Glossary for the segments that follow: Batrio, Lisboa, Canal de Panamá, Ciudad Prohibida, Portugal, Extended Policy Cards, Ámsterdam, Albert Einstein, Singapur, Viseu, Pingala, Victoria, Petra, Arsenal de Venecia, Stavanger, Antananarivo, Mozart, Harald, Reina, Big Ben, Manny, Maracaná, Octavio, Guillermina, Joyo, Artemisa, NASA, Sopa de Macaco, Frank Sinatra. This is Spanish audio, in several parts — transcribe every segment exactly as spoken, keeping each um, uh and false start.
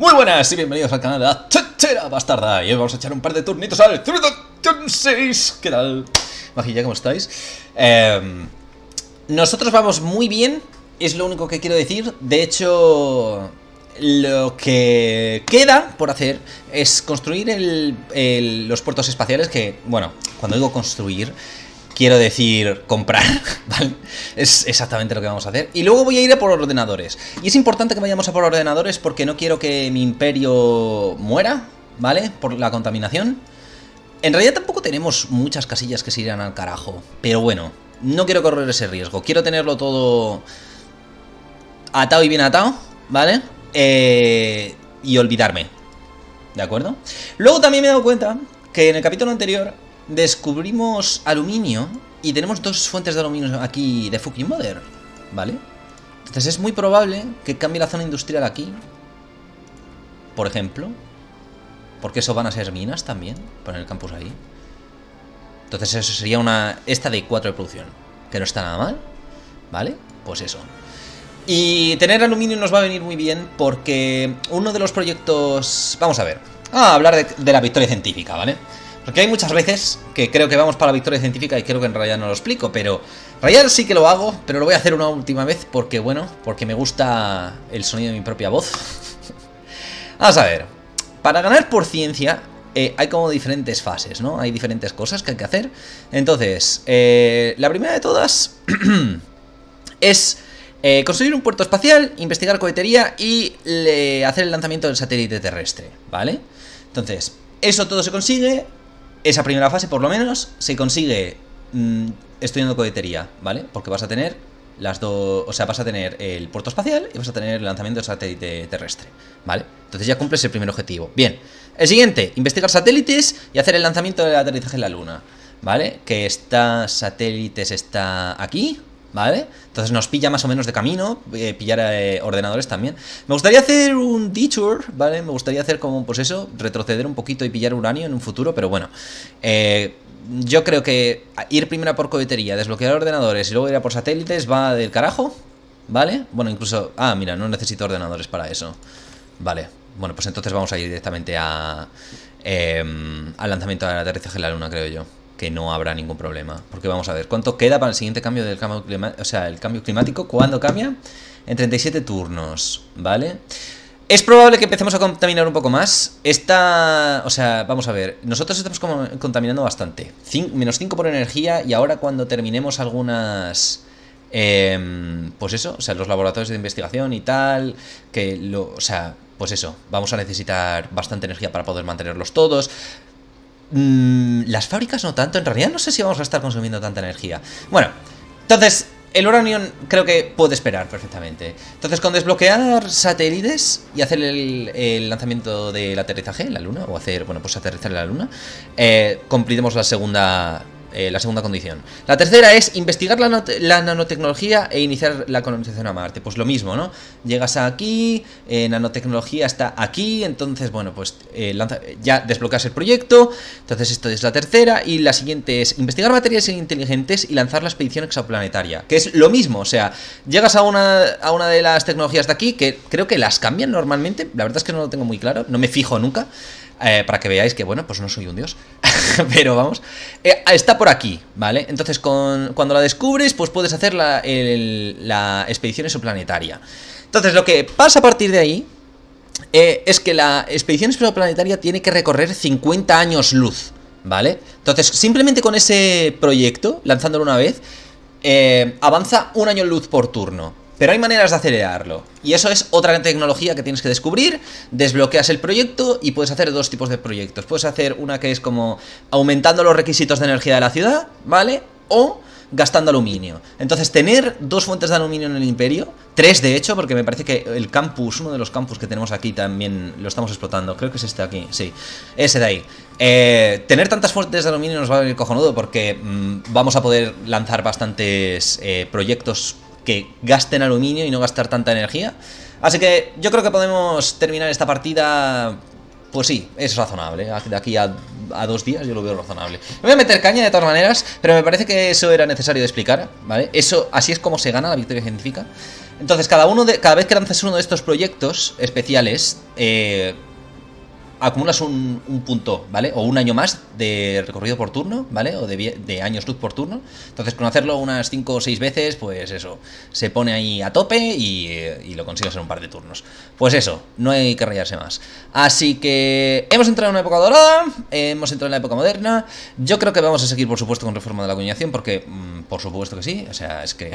Muy buenas y bienvenidos al canal de la Tetera Bastarda. Y hoy vamos a echar un par de turnitos al Civilization seis. ¿Qué tal? Majilla, ¿cómo estáis? Eh, nosotros vamos muy bien, es lo único que quiero decir. De hecho, lo que queda por hacer es construir el, el, los puertos espaciales que, bueno, cuando digo construir, quiero decir comprar, ¿vale? Es exactamente lo que vamos a hacer. Y luego voy a ir a por ordenadores. Y es importante que vayamos a por ordenadores porque no quiero que mi imperio muera, ¿vale? Por la contaminación. En realidad tampoco tenemos muchas casillas que se irán al carajo. Pero bueno, no quiero correr ese riesgo. Quiero tenerlo todo atado y bien atado, ¿vale? Eh, y olvidarme, ¿de acuerdo? Luego también me he dado cuenta que en el capítulo anterior descubrimos aluminio y tenemos dos fuentes de aluminio aquí de fucking mother, ¿vale? Entonces es muy probable que cambie la zona industrial aquí, por ejemplo, porque eso van a ser minas también, poner el campus ahí. Entonces eso sería una... esta de cuatro de producción, que no está nada mal, ¿vale? Pues eso. Y tener aluminio nos va a venir muy bien porque uno de los proyectos... Vamos a ver. Ah, hablar de, de la victoria científica, ¿vale? Porque hay muchas veces que creo que vamos para la victoria científica y creo que en realidad no lo explico, pero... Rayar sí que lo hago, pero lo voy a hacer una última vez porque, bueno, porque me gusta el sonido de mi propia voz. Vamos a ver. Para ganar por ciencia eh, hay como diferentes fases, ¿no? Hay diferentes cosas que hay que hacer. Entonces, eh, la primera de todas es... Eh, construir un puerto espacial, investigar cohetería y le, hacer el lanzamiento del satélite terrestre, ¿vale? Entonces, eso todo se consigue, esa primera fase por lo menos, se consigue mmm, estudiando cohetería, ¿vale? Porque vas a tener las dos, o sea, vas a tener el puerto espacial y vas a tener el lanzamiento del satélite terrestre, ¿vale? Entonces ya cumples el primer objetivo. Bien, el siguiente, investigar satélites y hacer el lanzamiento del aterrizaje en la Luna, ¿vale? Que esta satélites está aquí... ¿Vale? Entonces nos pilla más o menos de camino, eh, pillar eh, ordenadores también. Me gustaría hacer un detour, ¿vale? Me gustaría hacer como, pues eso, retroceder un poquito y pillar uranio en un futuro, pero bueno. Eh, yo creo que ir primero a por cohetería, desbloquear ordenadores y luego ir a por satélites va del carajo, ¿vale? Bueno, incluso... Ah, mira, no necesito ordenadores para eso. Vale, bueno, pues entonces vamos a ir directamente a, eh, al lanzamiento del aterrizaje de la Luna, creo yo. Que no habrá ningún problema. Porque vamos a ver, ¿cuánto queda para el siguiente cambio del cambio climático? O sea, el cambio climático, ¿cuándo cambia? En treinta y siete turnos, ¿vale? Es probable que empecemos a contaminar un poco más. Esta... O sea, vamos a ver. Nosotros estamos como contaminando bastante. Cin- menos cinco por energía y ahora cuando terminemos algunas... Eh, pues eso, o sea, los laboratorios de investigación y tal, que lo... O sea, pues eso, vamos a necesitar bastante energía para poder mantenerlos todos. Las fábricas no tanto, en realidad no sé si vamos a estar consumiendo tanta energía. Bueno, entonces el uranio creo que puede esperar perfectamente. Entonces con desbloquear satélites y hacer el, el lanzamiento del aterrizaje en la Luna, o hacer, bueno, pues aterrizar en la Luna, eh, cumpliremos la segunda, eh, la segunda condición. La tercera es investigar la, no la nanotecnología e iniciar la colonización a Marte. Pues lo mismo, ¿no? Llegas aquí, eh, nanotecnología está aquí, entonces, bueno, pues eh, lanza, ya desbloqueas el proyecto. Entonces esto es la tercera y la siguiente es investigar materias inteligentes y lanzar la expedición exoplanetaria, que es lo mismo, o sea, llegas a una, a una de las tecnologías de aquí, que creo que las cambian normalmente, la verdad es que no lo tengo muy claro, no me fijo nunca. Eh, para que veáis que, bueno, pues no soy un dios. Pero vamos, eh, está por aquí, ¿vale? Entonces con, cuando la descubres, pues puedes hacer la, el, la expedición exoplanetaria. Entonces lo que pasa a partir de ahí eh, es que la expedición exoplanetaria tiene que recorrer cincuenta años luz, ¿vale? Entonces simplemente con ese proyecto, lanzándolo una vez, eh, avanza un año luz por turno. Pero hay maneras de acelerarlo. Y eso es otra tecnología que tienes que descubrir. Desbloqueas el proyecto y puedes hacer dos tipos de proyectos. Puedes hacer una que es como aumentando los requisitos de energía de la ciudad, ¿vale? O gastando aluminio. Entonces tener dos fuentes de aluminio en el imperio, tres de hecho, porque me parece que el campus, uno de los campus que tenemos aquí también lo estamos explotando. Creo que es este aquí, sí, ese de ahí. Eh, tener tantas fuentes de aluminio nos va a venir cojonudo porque mmm, vamos a poder lanzar bastantes eh, proyectos que gasten aluminio y no gastar tanta energía. Así que yo creo que podemos terminar esta partida. Pues sí, es razonable. De aquí a, a dos días yo lo veo razonable. Me voy a meter caña de todas maneras, pero me parece que eso era necesario de explicar, ¿vale? Eso, así es como se gana la victoria científica. Entonces, cada uno de, cada vez que lanzas uno de estos proyectos especiales, eh, acumulas un, un punto, ¿vale? O un año más de recorrido por turno, ¿vale? O de, de años luz por turno. Entonces, con hacerlo unas cinco o seis veces, pues eso, se pone ahí a tope y, y lo consigues en un par de turnos. Pues eso, no hay que rayarse más. Así que hemos entrado en una época dorada, hemos entrado en la época moderna. Yo creo que vamos a seguir, por supuesto, con reforma de la acuñación, porque, mmm, por supuesto que sí, o sea, es que...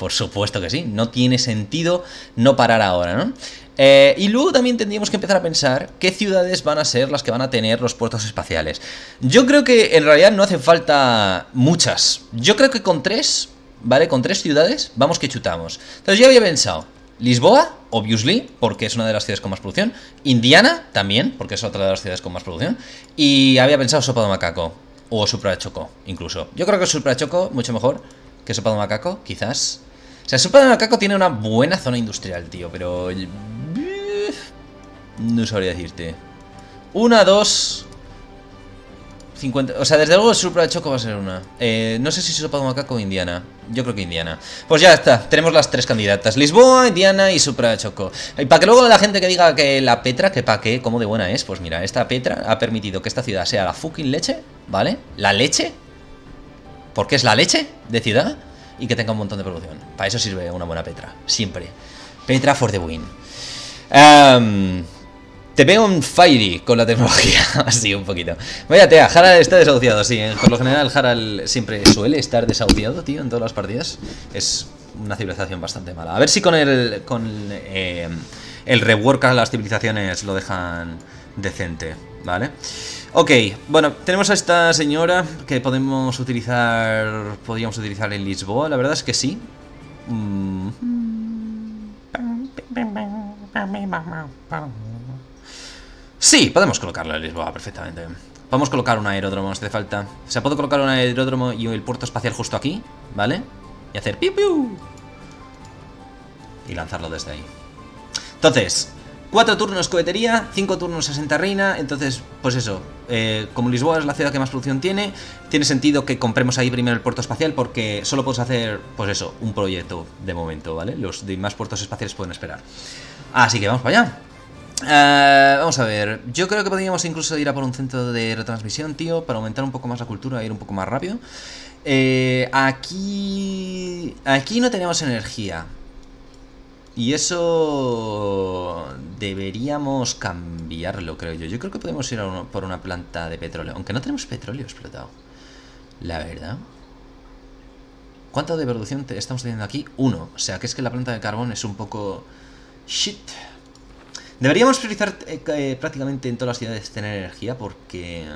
por supuesto que sí, no tiene sentido no parar ahora, ¿no? Eh, y luego también tendríamos que empezar a pensar qué ciudades van a ser las que van a tener los puertos espaciales. Yo creo que en realidad no hace falta muchas. Yo creo que con tres, ¿vale? Con tres ciudades vamos que chutamos. Entonces yo había pensado Lisboa, obviously, porque es una de las ciudades con más producción. Indiana, también, porque es otra de las ciudades con más producción. Y había pensado Sopa de Macaco o Suprachoco, incluso. Yo creo que Suprachoco mucho mejor que Sopa de Macaco, quizás. O sea, Sopa de Macaco tiene una buena zona industrial, tío, pero... no sabría decirte. Una, dos... cincuenta... O sea, desde luego el Suprachoco va a ser una. Eh, no sé si Sopa de Macaco o Indiana. Yo creo que Indiana. Pues ya está. Tenemos las tres candidatas. Lisboa, Indiana y Suprachoco. Y para que luego la gente que diga que la Petra, que pa' qué, cómo de buena es. Pues mira, esta Petra ha permitido que esta ciudad sea la fucking leche, ¿vale? La leche. Porque es la leche de ciudad y que tenga un montón de producción. Para eso sirve una buena Petra. Siempre. Petra for the win. Um, te veo un fiery con la tecnología. Así un poquito. Vaya tía, Harald está desahuciado, sí. ¿eh? Por lo general Harald siempre suele estar desahuciado, tío, en todas las partidas. Es una civilización bastante mala. A ver si con el, con eh, el rework a las civilizaciones lo dejan decente, ¿vale? Ok, bueno, tenemos a esta señora que podemos utilizar. Podríamos utilizar en Lisboa, la verdad es que sí. mm. Sí, podemos colocarla en Lisboa perfectamente. Podemos colocar un aeródromo si hace falta. O sea, puedo colocar un aeródromo y el puerto espacial justo aquí, ¿vale? Y hacer piu piu y lanzarlo desde ahí. Entonces... Cuatro turnos cohetería, cinco turnos asenta reina. Entonces, pues eso, eh, como Lisboa es la ciudad que más producción tiene, tiene sentido que compremos ahí primero el puerto espacial, porque solo puedes hacer, pues eso, un proyecto de momento, ¿vale? Los demás puertos espaciales pueden esperar. Así que vamos para allá. Uh, vamos a ver, yo creo que podríamos incluso ir a por un centro de retransmisión, tío, para aumentar un poco más la cultura e ir un poco más rápido. eh, Aquí... Aquí no tenemos energía. Y eso deberíamos cambiarlo, creo yo. Yo creo que podemos ir a uno, por una planta de petróleo. Aunque no tenemos petróleo explotado, la verdad. ¿Cuánto de producción te estamos teniendo aquí? Uno. O sea, que es que la planta de carbón es un poco... shit. Deberíamos priorizar eh, eh, prácticamente en todas las ciudades tener energía porque...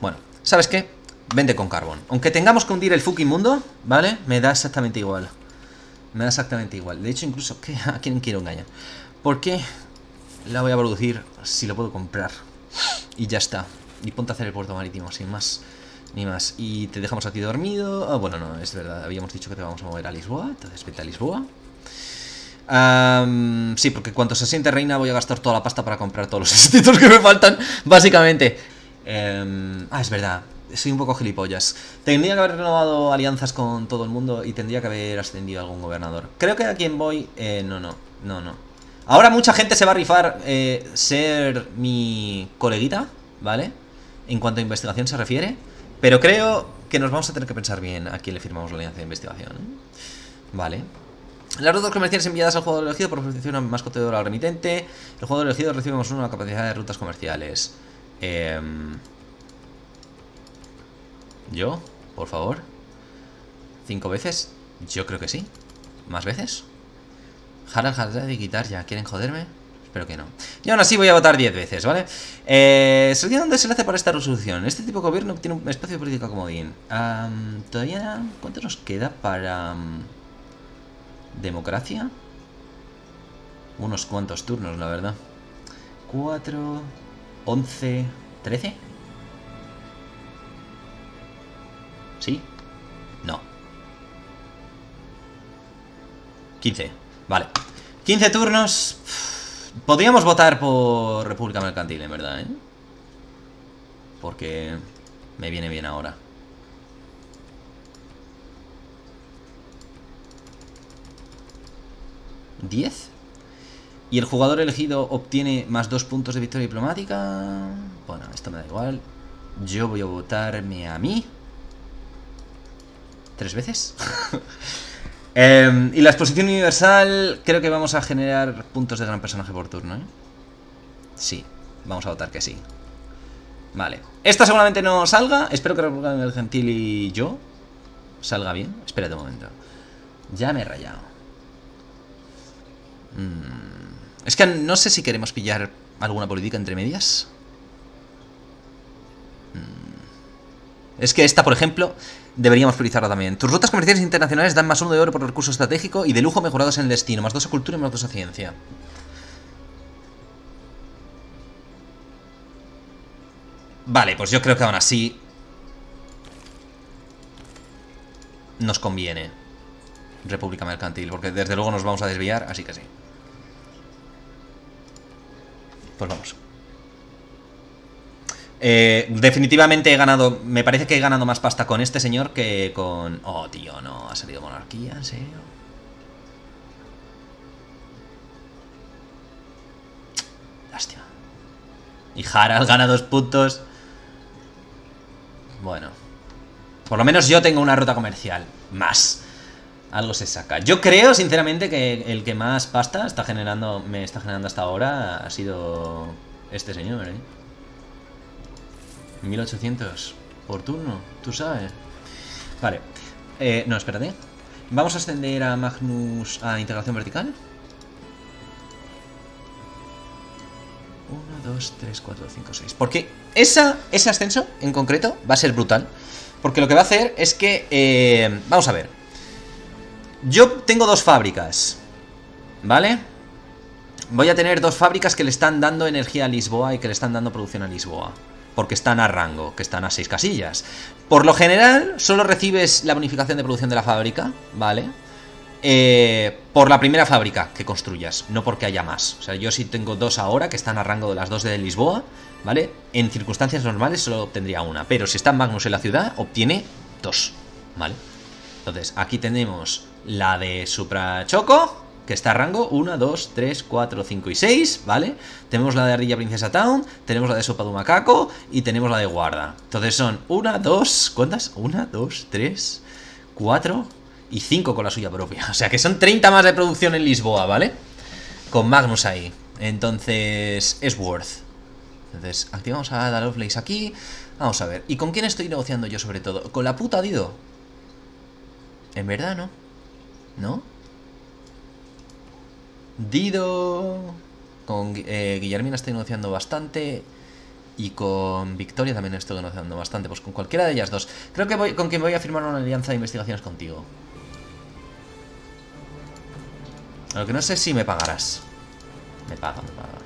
bueno, ¿sabes qué? Vende con carbón. Aunque tengamos que hundir el fucking mundo, ¿vale? Me da exactamente igual. Me da exactamente igual. De hecho, incluso... ¿qué? ¿A quién quiero engañar? ¿Por qué la voy a producir si lo puedo comprar? Y ya está. Y ponte a hacer el puerto marítimo, sin más. Ni más. Y te dejamos aquí dormido. Ah, bueno, no, es verdad. Habíamos dicho que te vamos a mover a Lisboa. Entonces vete a Lisboa. Um, sí, porque cuando se siente reina voy a gastar toda la pasta para comprar todos los estitos que me faltan, básicamente. Um, ah, es verdad. Soy un poco gilipollas. Tendría que haber renovado alianzas con todo el mundo y tendría que haber ascendido a algún gobernador. Creo que a quien voy... Eh, no, no, no, no. Ahora mucha gente se va a rifar eh, ser mi coleguita, ¿vale? En cuanto a investigación se refiere. Pero creo que nos vamos a tener que pensar bien a quién le firmamos la alianza de investigación, ¿eh? Vale. Las rutas comerciales enviadas al jugador elegido por ofrecer una mascota de oro al remitente. El jugador elegido recibe más una capacidad de rutas comerciales. Eh... Yo, por favor. ¿Cinco veces? Yo creo que sí. ¿Más veces? Harald, Harald y quitar ya. ¿Quieren joderme? Espero que no. Y aún así voy a votar diez veces, ¿vale? Eh, ¿Sería un desenlace para esta resolución? Este tipo de gobierno tiene un espacio político comodín. Um, ¿Todavía cuánto nos queda para... Um, democracia? Unos cuantos turnos, la verdad. Cuatro... once... trece... ¿Sí? No. quince. Vale. quince turnos. Podríamos votar por República Mercantil, en verdad, ¿eh? Porque me viene bien ahora. diez. Y el jugador elegido obtiene más dos puntos de victoria diplomática. Bueno, esto me da igual. Yo voy a votarme a mí. Tres veces. eh, y la exposición universal, creo que vamos a generar puntos de gran personaje por turno, ¿eh? Sí, vamos a votar que sí. Vale. Esta seguramente no salga. Espero que República del Gentil y yo salga bien. Espérate un momento. Ya me he rayado. Mmm... Es que no sé si queremos pillar alguna política entre medias. Es que esta, por ejemplo, deberíamos priorizarla también. Tus rutas comerciales internacionales dan más uno de oro por recurso estratégico y de lujo mejorados en el destino. Más dos a cultura y más dos a ciencia. Vale, pues yo creo que aún así nos conviene República Mercantil, porque desde luego nos vamos a desviar, así que sí. Pues vamos. Eh, definitivamente he ganado. Me parece que he ganado más pasta con este señor que con... Oh, tío, no. Ha salido monarquía, ¿en serio? Lástima. Y Harald gana dos puntos. Bueno. Por lo menos yo tengo una ruta comercial. Más. Algo se saca. Yo creo, sinceramente, que el que más pasta está generando, me está generando hasta ahora ha sido este señor, ¿eh? mil ochocientos por turno, tú sabes. Vale. Eh, no, espérate. Vamos a ascender a Magnus a integración vertical. uno, dos, tres, cuatro, cinco, seis. Porque esa, ese ascenso en concreto va a ser brutal. Porque lo que va a hacer es que... Eh, vamos a ver. Yo tengo dos fábricas, ¿vale? Voy a tener dos fábricas que le están dando energía a Lisboa y que le están dando producción a Lisboa, porque están a rango, que están a seis casillas. Por lo general, solo recibes la bonificación de producción de la fábrica, ¿vale? Eh, por la primera fábrica que construyas, no porque haya más. O sea, yo sí tengo dos ahora que están a rango de las dos de Lisboa, ¿vale? En circunstancias normales solo obtendría una, pero si está Magnus en la ciudad, obtiene dos, ¿vale? Entonces, aquí tenemos... la de Suprachoco, que está a rango uno, dos, tres, cuatro, cinco y seis, ¿vale? Tenemos la de Ardilla Princesa Town, tenemos la de Sopa de Macaco y tenemos la de Guarda. Entonces son uno, dos, ¿cuántas? uno, dos, tres, cuatro y cinco con la suya propia. O sea que son treinta más de producción en Lisboa, ¿vale? Con Magnus ahí. Entonces es worth. Entonces activamos a Ada Lovelace aquí. Vamos a ver. ¿Y con quién estoy negociando yo sobre todo? ¿Con la puta Dido? En verdad, ¿no? ¿No? Dido. Con eh, Guillermina estoy negociando bastante. Y con Victoria también estoy negociando bastante. Pues con cualquiera de ellas dos. Creo que voy, con quien voy a firmar una alianza de investigaciones contigo. A lo que no sé si me pagarás. Me paga, me paga.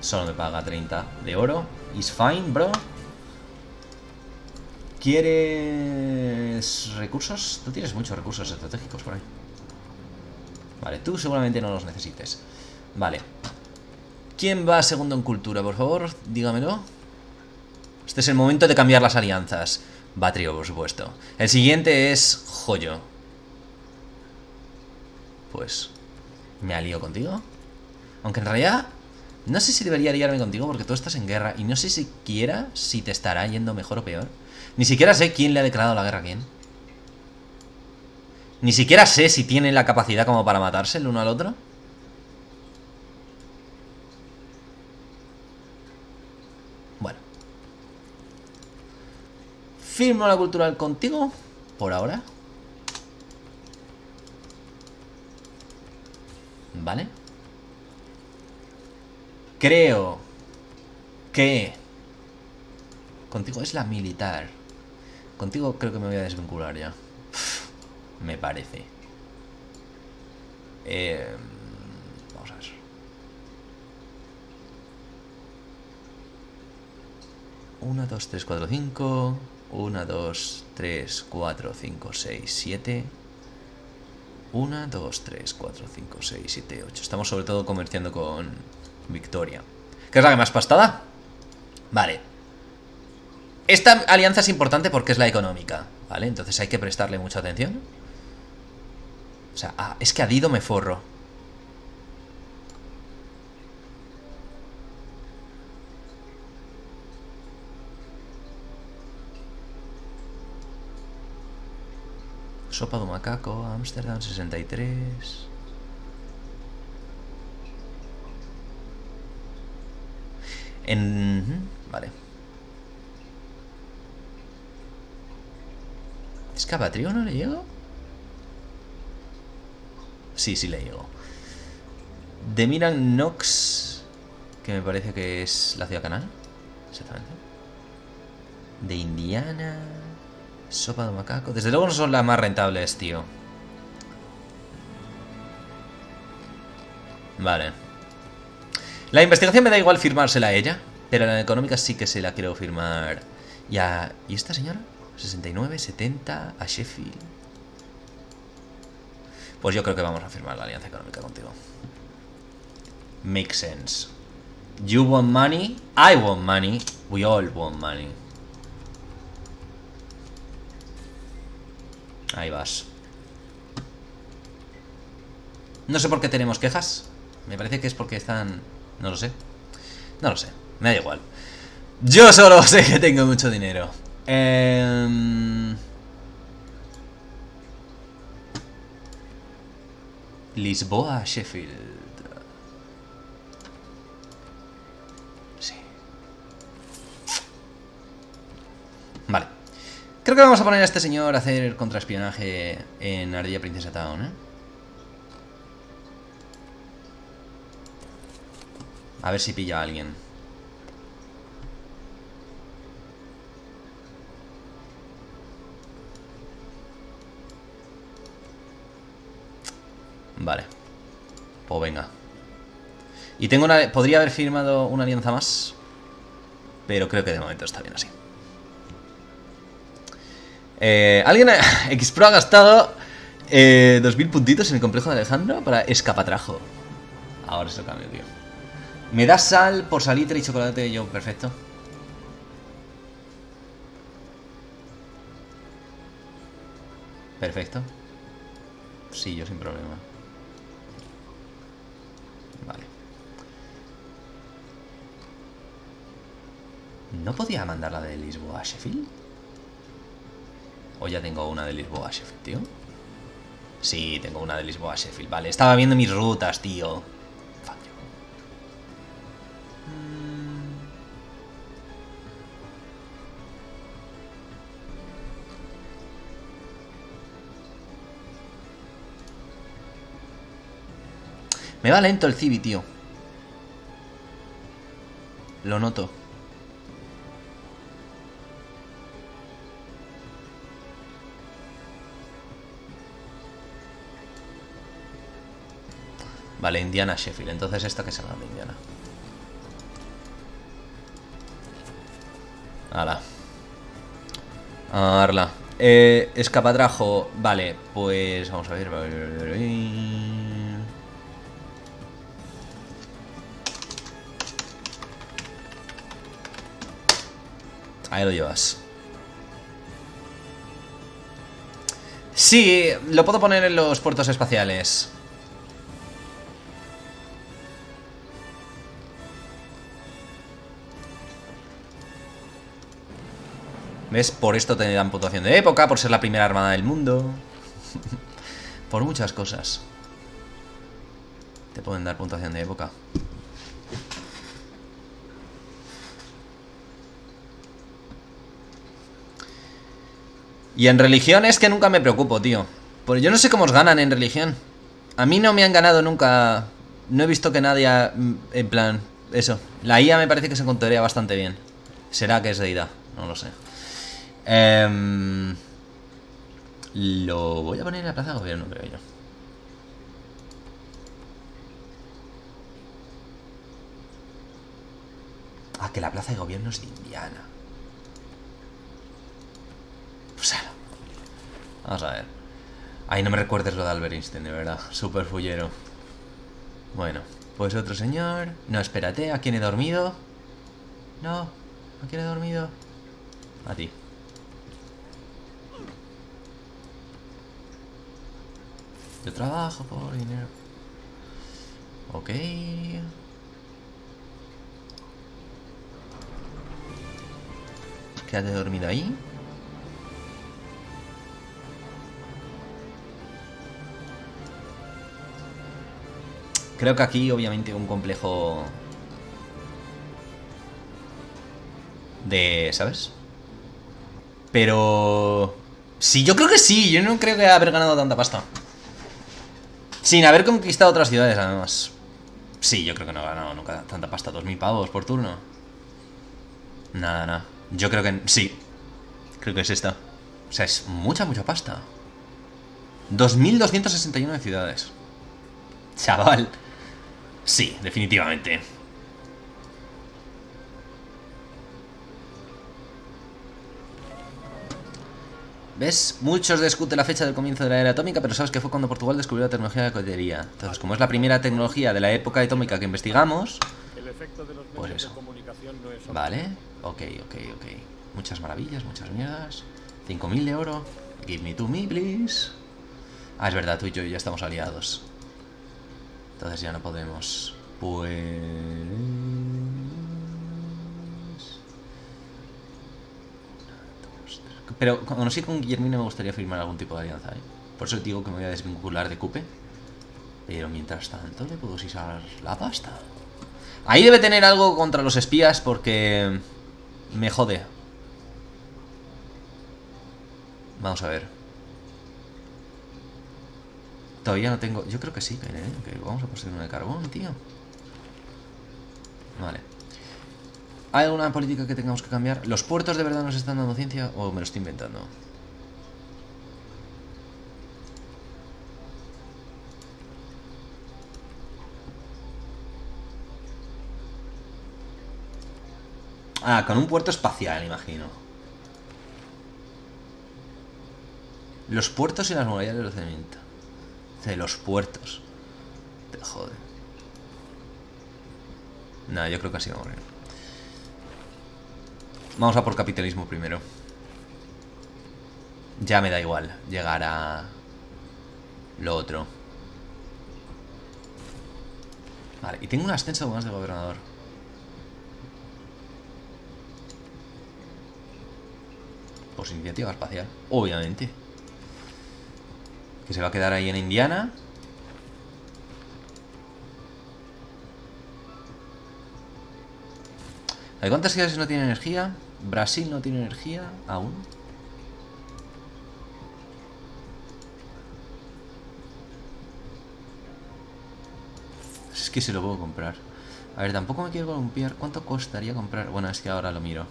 Solo me paga treinta de oro. It's fine, bro. ¿Quieres recursos? Tú tienes muchos recursos estratégicos por ahí. Vale, tú seguramente no los necesites. Vale. ¿Quién va segundo en cultura, por favor? Dígamelo. Este es el momento de cambiar las alianzas. Batrio, por supuesto. El siguiente es Joyo. Pues... ¿me alío contigo? Aunque en realidad... no sé si debería aliarme contigo porque tú estás en guerra. Y no sé siquiera si te estará yendo mejor o peor. Ni siquiera sé quién le ha declarado la guerra a quién. Ni siquiera sé si tienen la capacidad como para matarse el uno al otro. Bueno. Firmo la cultural contigo. Por ahora. Vale. Creo que... contigo es la militar. Contigo creo que me voy a desvincular ya. Me parece. Eh, vamos a ver. uno, dos, tres, cuatro, cinco. uno, dos, tres, cuatro, cinco, seis, siete. uno, dos, tres, cuatro, cinco, seis, siete, ocho. Estamos sobre todo comerciando con Victoria. ¿Qué es la que más pastada? Vale. Esta alianza es importante porque es la económica, ¿vale? Entonces hay que prestarle mucha atención. O sea, a, es que a Dido me forro. Sopa de Macaco, Ámsterdam sesenta y tres. En... Vale. ¿Es que a Patrio no le llego? Sí, sí le llego. De Miran Nox, que me parece que es la ciudad canal. Exactamente. De Indiana. Sopa de Macaco. Desde luego no son las más rentables, tío. Vale. La investigación me da igual firmársela a ella, pero la económica sí que se la quiero firmar. ¿Y a... ¿Y esta señora? sesenta y nueve, setenta, a Sheffield. Pues yo creo que vamos a firmar la alianza económica contigo. Makes sense. You want money, I want money, we all want money. Ahí vas. No sé por qué tenemos quejas. Me parece que es porque están... No lo sé. No lo sé. Me da igual. Yo solo sé que tengo mucho dinero. Eh... Lisboa, Sheffield. Sí. Vale. Creo que vamos a poner a este señor a hacer contraespionaje en Ardilla Princesa Town, ¿eh? A ver si pilla a alguien. Vale. Pues venga. Y tengo una... Podría haber firmado una alianza más, pero creo que de momento está bien así. eh, Alguien... Xpro ha gastado eh, dos mil puntitos en el complejo de Alejandro para escapatrajo. Ahora es el cambio, tío. ¿Me das sal por salitre y chocolate? Yo, perfecto. Perfecto. Sí, yo sin problema. Vale. ¿No podía mandarla de Lisboa a Sheffield? O ya tengo una de Lisboa a Sheffield, tío. Sí, tengo una de Lisboa a Sheffield. Vale, estaba viendo mis rutas, tío. Me va lento el Civi, tío. Lo noto. Vale, Indiana, Sheffield. Entonces esta que salga de Indiana. Ala. Arla. Eh, escapatrajo. Vale, pues vamos a ver. Ahí lo llevas. Sí, lo puedo poner en los puertos espaciales. ¿Ves? Por esto te dan puntuación de época, por ser la primera armada del mundo. Por muchas cosas. Te pueden dar puntuación de época. Y en religión es que nunca me preocupo, tío. Porque yo no sé cómo os ganan en religión. A mí no me han ganado nunca. No he visto que nadie ha, en plan, eso. La I A me parece que se contaría bastante bien. ¿Será que es de I D A? No lo sé. eh, Lo voy a poner en la plaza de gobierno, creo yo. Ah, que la plaza de gobierno es de Indiana. Vamos a ver. Ay, no me recuerdes lo de Albert Einstein, de verdad. Súper fullero. Bueno, pues otro señor. No, espérate, ¿a quién he dormido? No, ¿a quién he dormido? A ti. Yo trabajo por dinero. Ok. Quédate dormida ahí. Creo que aquí, obviamente, un complejo de... ¿sabes? Pero... sí, yo creo que sí. Yo no creo que haber ganado tanta pasta. Sin haber conquistado otras ciudades, además. Sí, yo creo que no he ganado nunca tanta pasta. Dos mil pavos por turno. Nada, nada. Yo creo que... sí. Creo que es esta. O sea, es mucha, mucha pasta. dos mil doscientas sesenta y una ciudades. Chaval. Sí, definitivamente. ¿Ves? Muchos discuten la fecha del comienzo de la era atómica, pero sabes que fue cuando Portugal descubrió la tecnología de la cohetería. Entonces, como es la primera tecnología de la época atómica que investigamos, el efecto de los medios pues eso. De comunicación no es... Vale, ok, ok, ok. Muchas maravillas, muchas mierdas. cinco mil de oro. Give me to me, please. Ah, es verdad, tú y yo ya estamos aliados. Entonces ya no podemos. Pues... pero cuando sí con Guillermina me gustaría firmar algún tipo de alianza, ¿eh? Por eso te digo que me voy a desvincular de Cupe. Pero mientras tanto le puedo sisar la pasta. Ahí debe tener algo contra los espías porque... me jode. Vamos a ver. Todavía no tengo... yo creo que sí, ¿eh? Que vamos a poner una de carbón, tío. Vale. ¿Hay alguna política que tengamos que cambiar? ¿Los puertos de verdad nos están dando ciencia o me lo estoy inventando? Ah, con un puerto espacial, imagino. Los puertos y las murallas de cemento. De los puertos. Te jode. Nah, yo creo que así va a morir. Vamos a por capitalismo primero. Ya me da igual llegar a lo otro. Vale, y tengo un ascenso más de gobernador. Pues iniciativa espacial, obviamente. Que se va a quedar ahí en Indiana. ¿Hay cuántas ciudades no tienen energía? Brasil no tiene energía aún. Es que se lo puedo comprar. A ver, tampoco me quiero columpiar. ¿Cuánto costaría comprar? Bueno, es que ahora lo miro.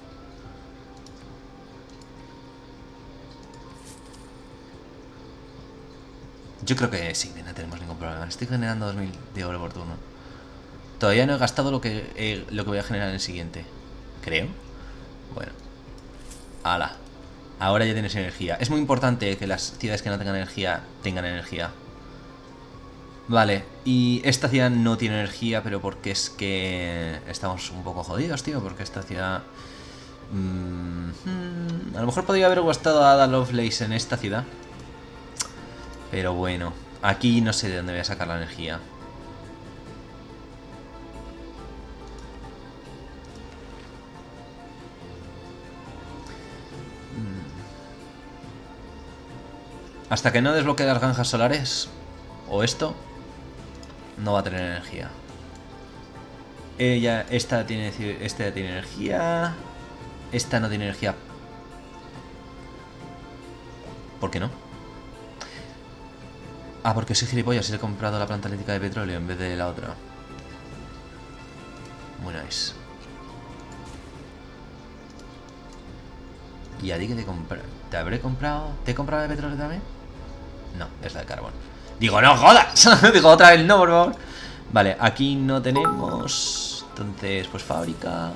Yo creo que sí, que no tenemos ningún problema. Estoy generando dos mil de oro por turno. Todavía no he gastado lo que, eh, lo que voy a generar en el siguiente. Creo. Bueno. ¡Hala! Ahora ya tienes energía. Es muy importante que las ciudades que no tengan energía tengan energía. Vale. Y esta ciudad no tiene energía, pero porque es que estamos un poco jodidos, tío. Porque esta ciudad... Mm, a lo mejor podría haber gastado a Ada Lovelace en esta ciudad. Pero bueno. Aquí no sé de dónde voy a sacar la energía. Hasta que no desbloquee las granjas solares o esto, no va a tener energía. Ella, esta tiene, esta tiene energía. Esta no tiene energía. ¿Por qué no? Ah, porque soy gilipollas y he comprado la planta eléctrica de petróleo en vez de la otra. Muy nice. ¿Y a ti que te compré? ¿Te habré comprado? ¿Te he comprado el petróleo también? No, es la de carbón. Digo, no jodas. Digo, otra vez no, por favor. Vale, aquí no tenemos. Entonces, pues fábrica.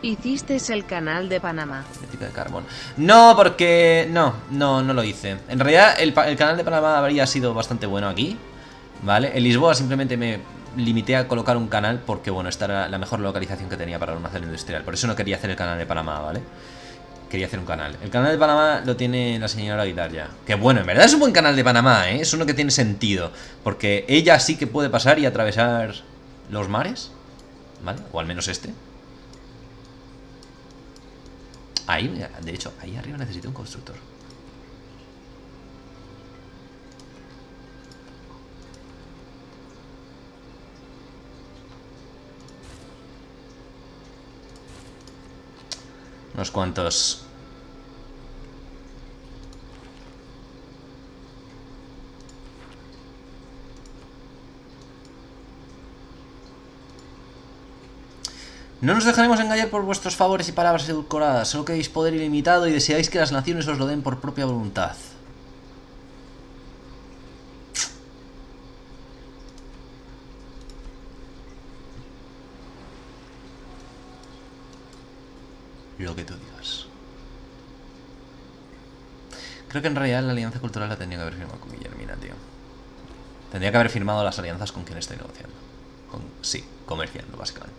Y... ¿hiciste el canal de Panamá? Eléctrica de carbón. No, porque... No, no, no lo hice. En realidad, el, el canal de Panamá habría sido bastante bueno aquí. Vale, en Lisboa simplemente me limité a colocar un canal porque, bueno, esta era la mejor localización que tenía para un almacén industrial. Por eso no quería hacer el canal de Panamá, ¿vale? quería hacer un canal. El canal de Panamá lo tiene la señora Guitarra. Que bueno, en verdad es un buen canal de Panamá, ¿eh? Es uno que tiene sentido, porque ella sí que puede pasar y atravesar los mares, ¿vale? O al menos este. Ahí, de hecho, ahí arriba necesito un constructor. Unos cuantos. No nos dejaremos engañar por vuestros favores y palabras edulcoradas. Solo queréis poder ilimitado y deseáis que las naciones os lo den por propia voluntad. Lo que tú digas. Creo que en realidad la alianza cultural la tendría que haber firmado con Guillermina, tío. Tendría que haber firmado las alianzas con quien estoy negociando. Con, sí, comerciando, básicamente.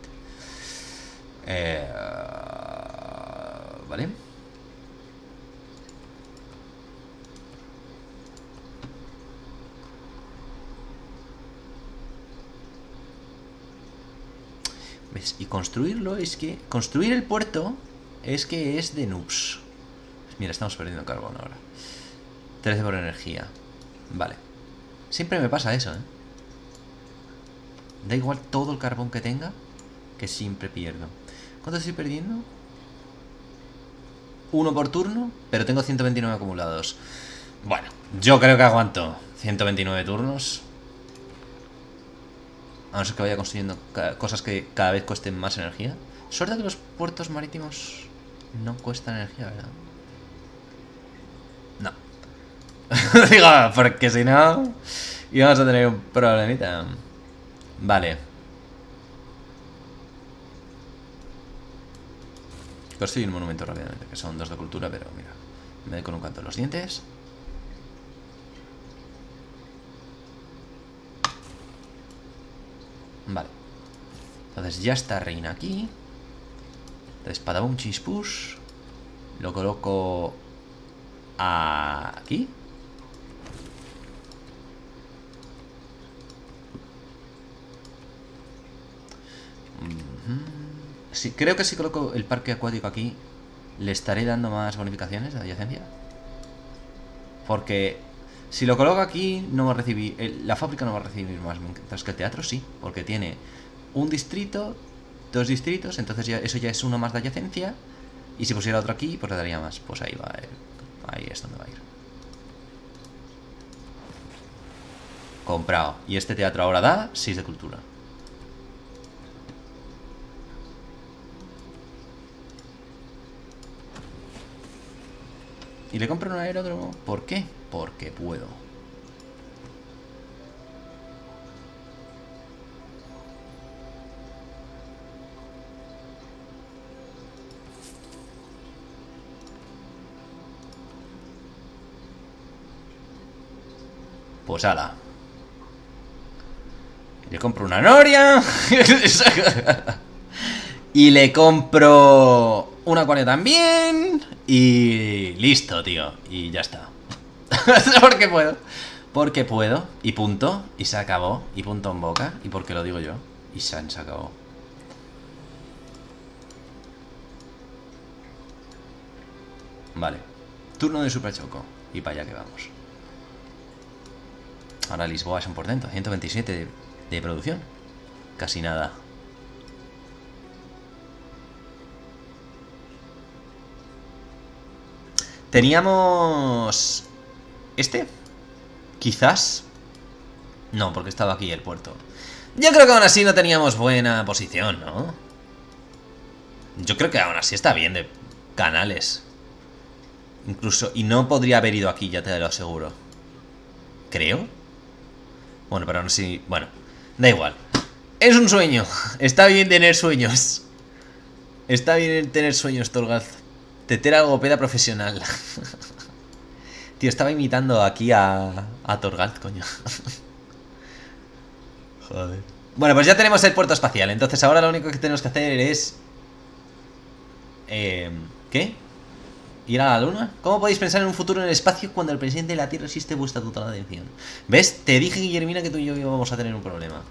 Eh, vale. ¿Ves? Y construirlo es que... Construir el puerto... Es que es de noobs. Mira, estamos perdiendo carbón ahora. trece por energía. Vale. Siempre me pasa eso, ¿eh? Da igual todo el carbón que tenga, que siempre pierdo. ¿Cuánto estoy perdiendo? Uno por turno, pero tengo ciento veintinueve acumulados. Bueno, yo creo que aguanto ciento veintinueve turnos. A no ser que vaya construyendo cosas que cada vez cuesten más energía. Suerte que los puertos marítimos no cuestan energía, ¿verdad? No. Digo, porque si no íbamos a tener un problemita. Vale. Construir un monumento rápidamente, que son dos de cultura, pero mira, me doy con un canto en los dientes. Vale. Entonces ya está Reina aquí. Entonces Padabum Chispus lo coloco a... aquí. Sí, creo que si coloco el parque acuático aquí le estaré dando más bonificaciones de adyacencia, porque si lo coloco aquí no va a recibir el, la fábrica no va a recibir más, mientras que el teatro sí, porque tiene un distrito, dos distritos, entonces ya, eso ya es uno más de adyacencia. Y si pusiera otro aquí, pues le daría más. Pues ahí va, ahí es donde va a ir. Comprado. Y este teatro ahora da seis de cultura. Y le compro un aeródromo. ¿Por qué? Porque puedo. Pues ala. Le compro una noria. Y le compro un acuario también. Y listo, tío. Y ya está. Porque puedo. Porque puedo. Y punto. Y se acabó. Y punto en boca. Y porque lo digo yo. Y se acabó. Vale. Turno de Suprachoco. Y para allá que vamos. Ahora Lisboa es un portento, ciento veintisiete de, de producción. Casi nada. Teníamos... ¿Este? Quizás. No, porque estaba aquí el puerto. Yo creo que aún así no teníamos buena posición, ¿no? Yo creo que aún así está bien de canales. Incluso... Y no podría haber ido aquí, ya te lo aseguro. Creo... Bueno, pero no sé si... Bueno, da igual. Es un sueño. Está bien tener sueños. Está bien tener sueños, Tolgaz. Tetera Gopeda profesional. Tío, estaba imitando aquí a... A Torgaz, coño. Joder. Bueno, pues ya tenemos el puerto espacial. Entonces ahora lo único que tenemos que hacer es... Eh, ¿Qué? ¿Ir a la luna? ¿Cómo podéis pensar en un futuro en el espacio cuando el presidente de la Tierra existe vuestra total atención? ¿Ves? Te dije, Guillermina, que tú y yo íbamos a tener un problema.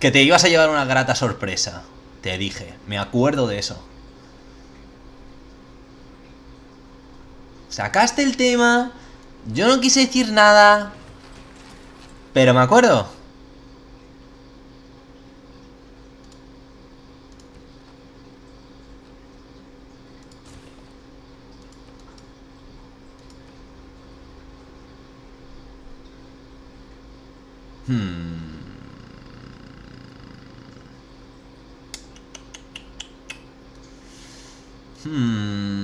Que te ibas a llevar una grata sorpresa. Te dije, me acuerdo de eso. Sacaste el tema. Yo no quise decir nada, pero me acuerdo. Hmm. Hmm.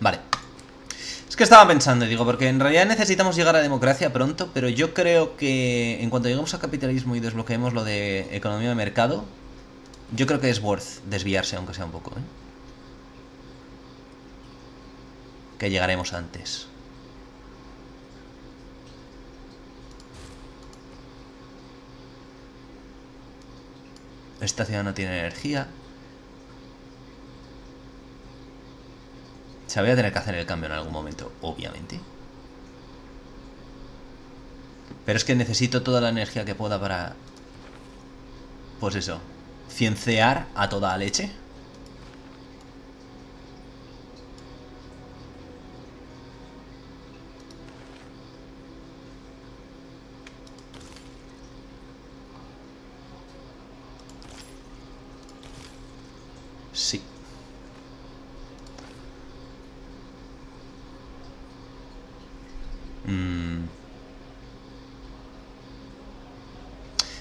Vale. Es que estaba pensando, digo, porque en realidad necesitamos llegar a democracia pronto, pero yo creo que en cuanto lleguemos a capitalismo y desbloqueemos lo de economía de mercado, yo creo que es worth desviarse, aunque sea un poco, ¿eh? Que llegaremos antes. Esta ciudad no tiene energía. Se voy a tener que hacer el cambio en algún momento, obviamente. Pero es que necesito toda la energía que pueda para... Pues eso, ciencear a toda leche.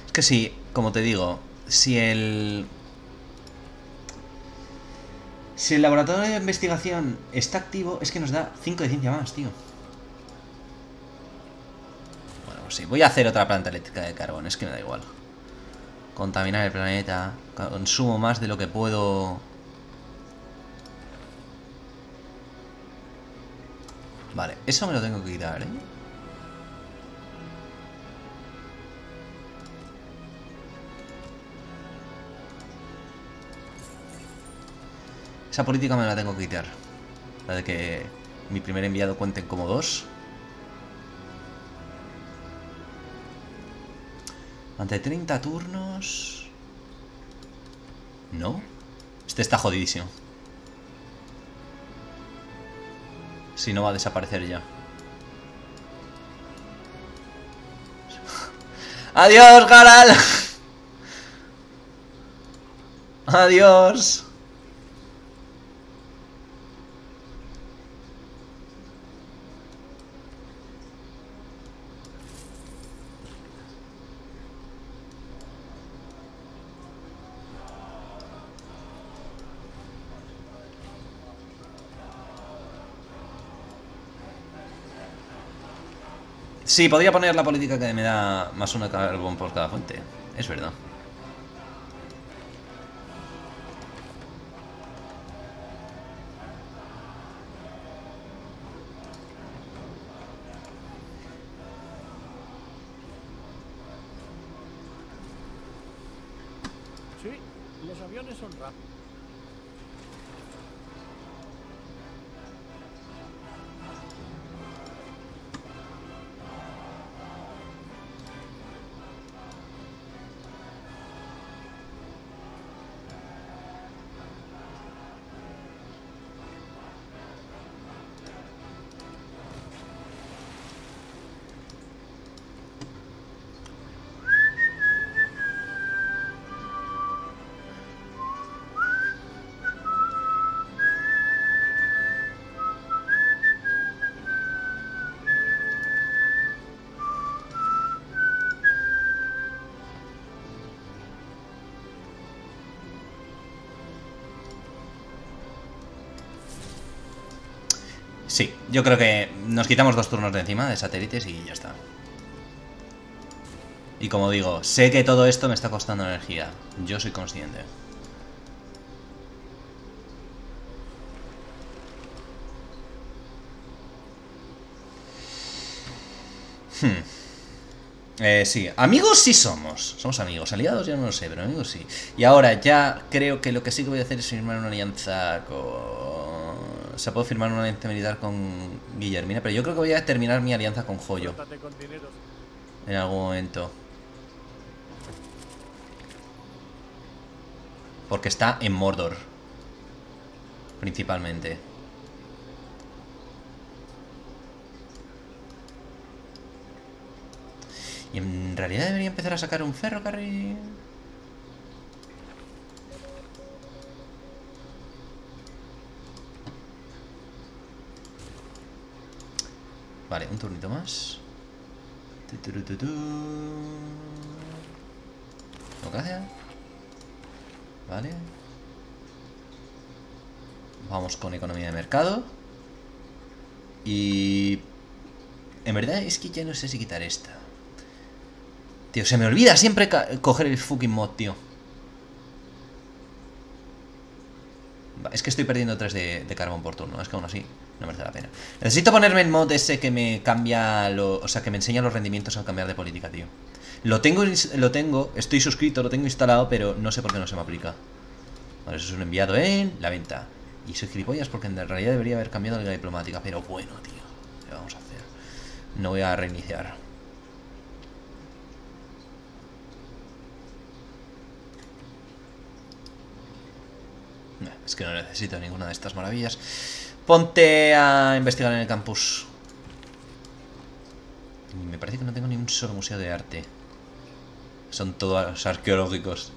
Es que sí, como te digo, si el... Si el laboratorio de investigación está activo, es que nos da cinco de ciencia más, tío. Bueno, pues sí, voy a hacer otra planta eléctrica de carbón, es que me da igual. Contaminar el planeta, consumo más de lo que puedo... Vale, eso me lo tengo que quitar, ¿eh? Esa política me la tengo que quitar. La de que mi primer enviado cuenten como dos. Ante treinta turnos... No. Este está jodidísimo. Si no va a desaparecer ya. ¡Adiós, Harald! ¡Adiós! Sí, podría poner la política que me da más una carbón por cada fuente. Es verdad. Sí, los aviones son rápidos. Sí, yo creo que nos quitamos dos turnos de encima de satélites y ya está. Y como digo, sé que todo esto me está costando energía. Yo soy consciente. Hmm. Eh, sí, amigos sí somos. Somos amigos, aliados ya no lo sé, pero amigos sí. Y ahora ya creo que lo que sí que voy a hacer es firmar una alianza con... O sea, puedo firmar una alianza militar con Guillermina, pero yo creo que voy a terminar mi alianza con Joyo en algún momento, porque está en Mordor principalmente. Y en realidad debería empezar a sacar un ferrocarril. Vale, un turnito más. No, gracias. Vale. Vamos con economía de mercado. Y... en verdad es que ya no sé si quitar esta. Tío, se me olvida siempre coger el fucking mod, tío. Es que estoy perdiendo tres de, de carbón por turno. Es que aún así no merece la pena. Necesito ponerme el mod ese que me cambia lo, o sea, que me enseña los rendimientos al cambiar de política, tío. Lo tengo, lo tengo, estoy suscrito, lo tengo instalado, pero no sé por qué no se me aplica. Vale, eso es un enviado en la venta. Y soy gilipollas porque en realidad debería haber cambiado la diplomática. Pero bueno, tío, ¿qué vamos a hacer? No voy a reiniciar. Es que no necesito ninguna de estas maravillas. Ponte a investigar en el campus. Y me parece que no tengo ni un solo museo de arte. Son todos arqueológicos.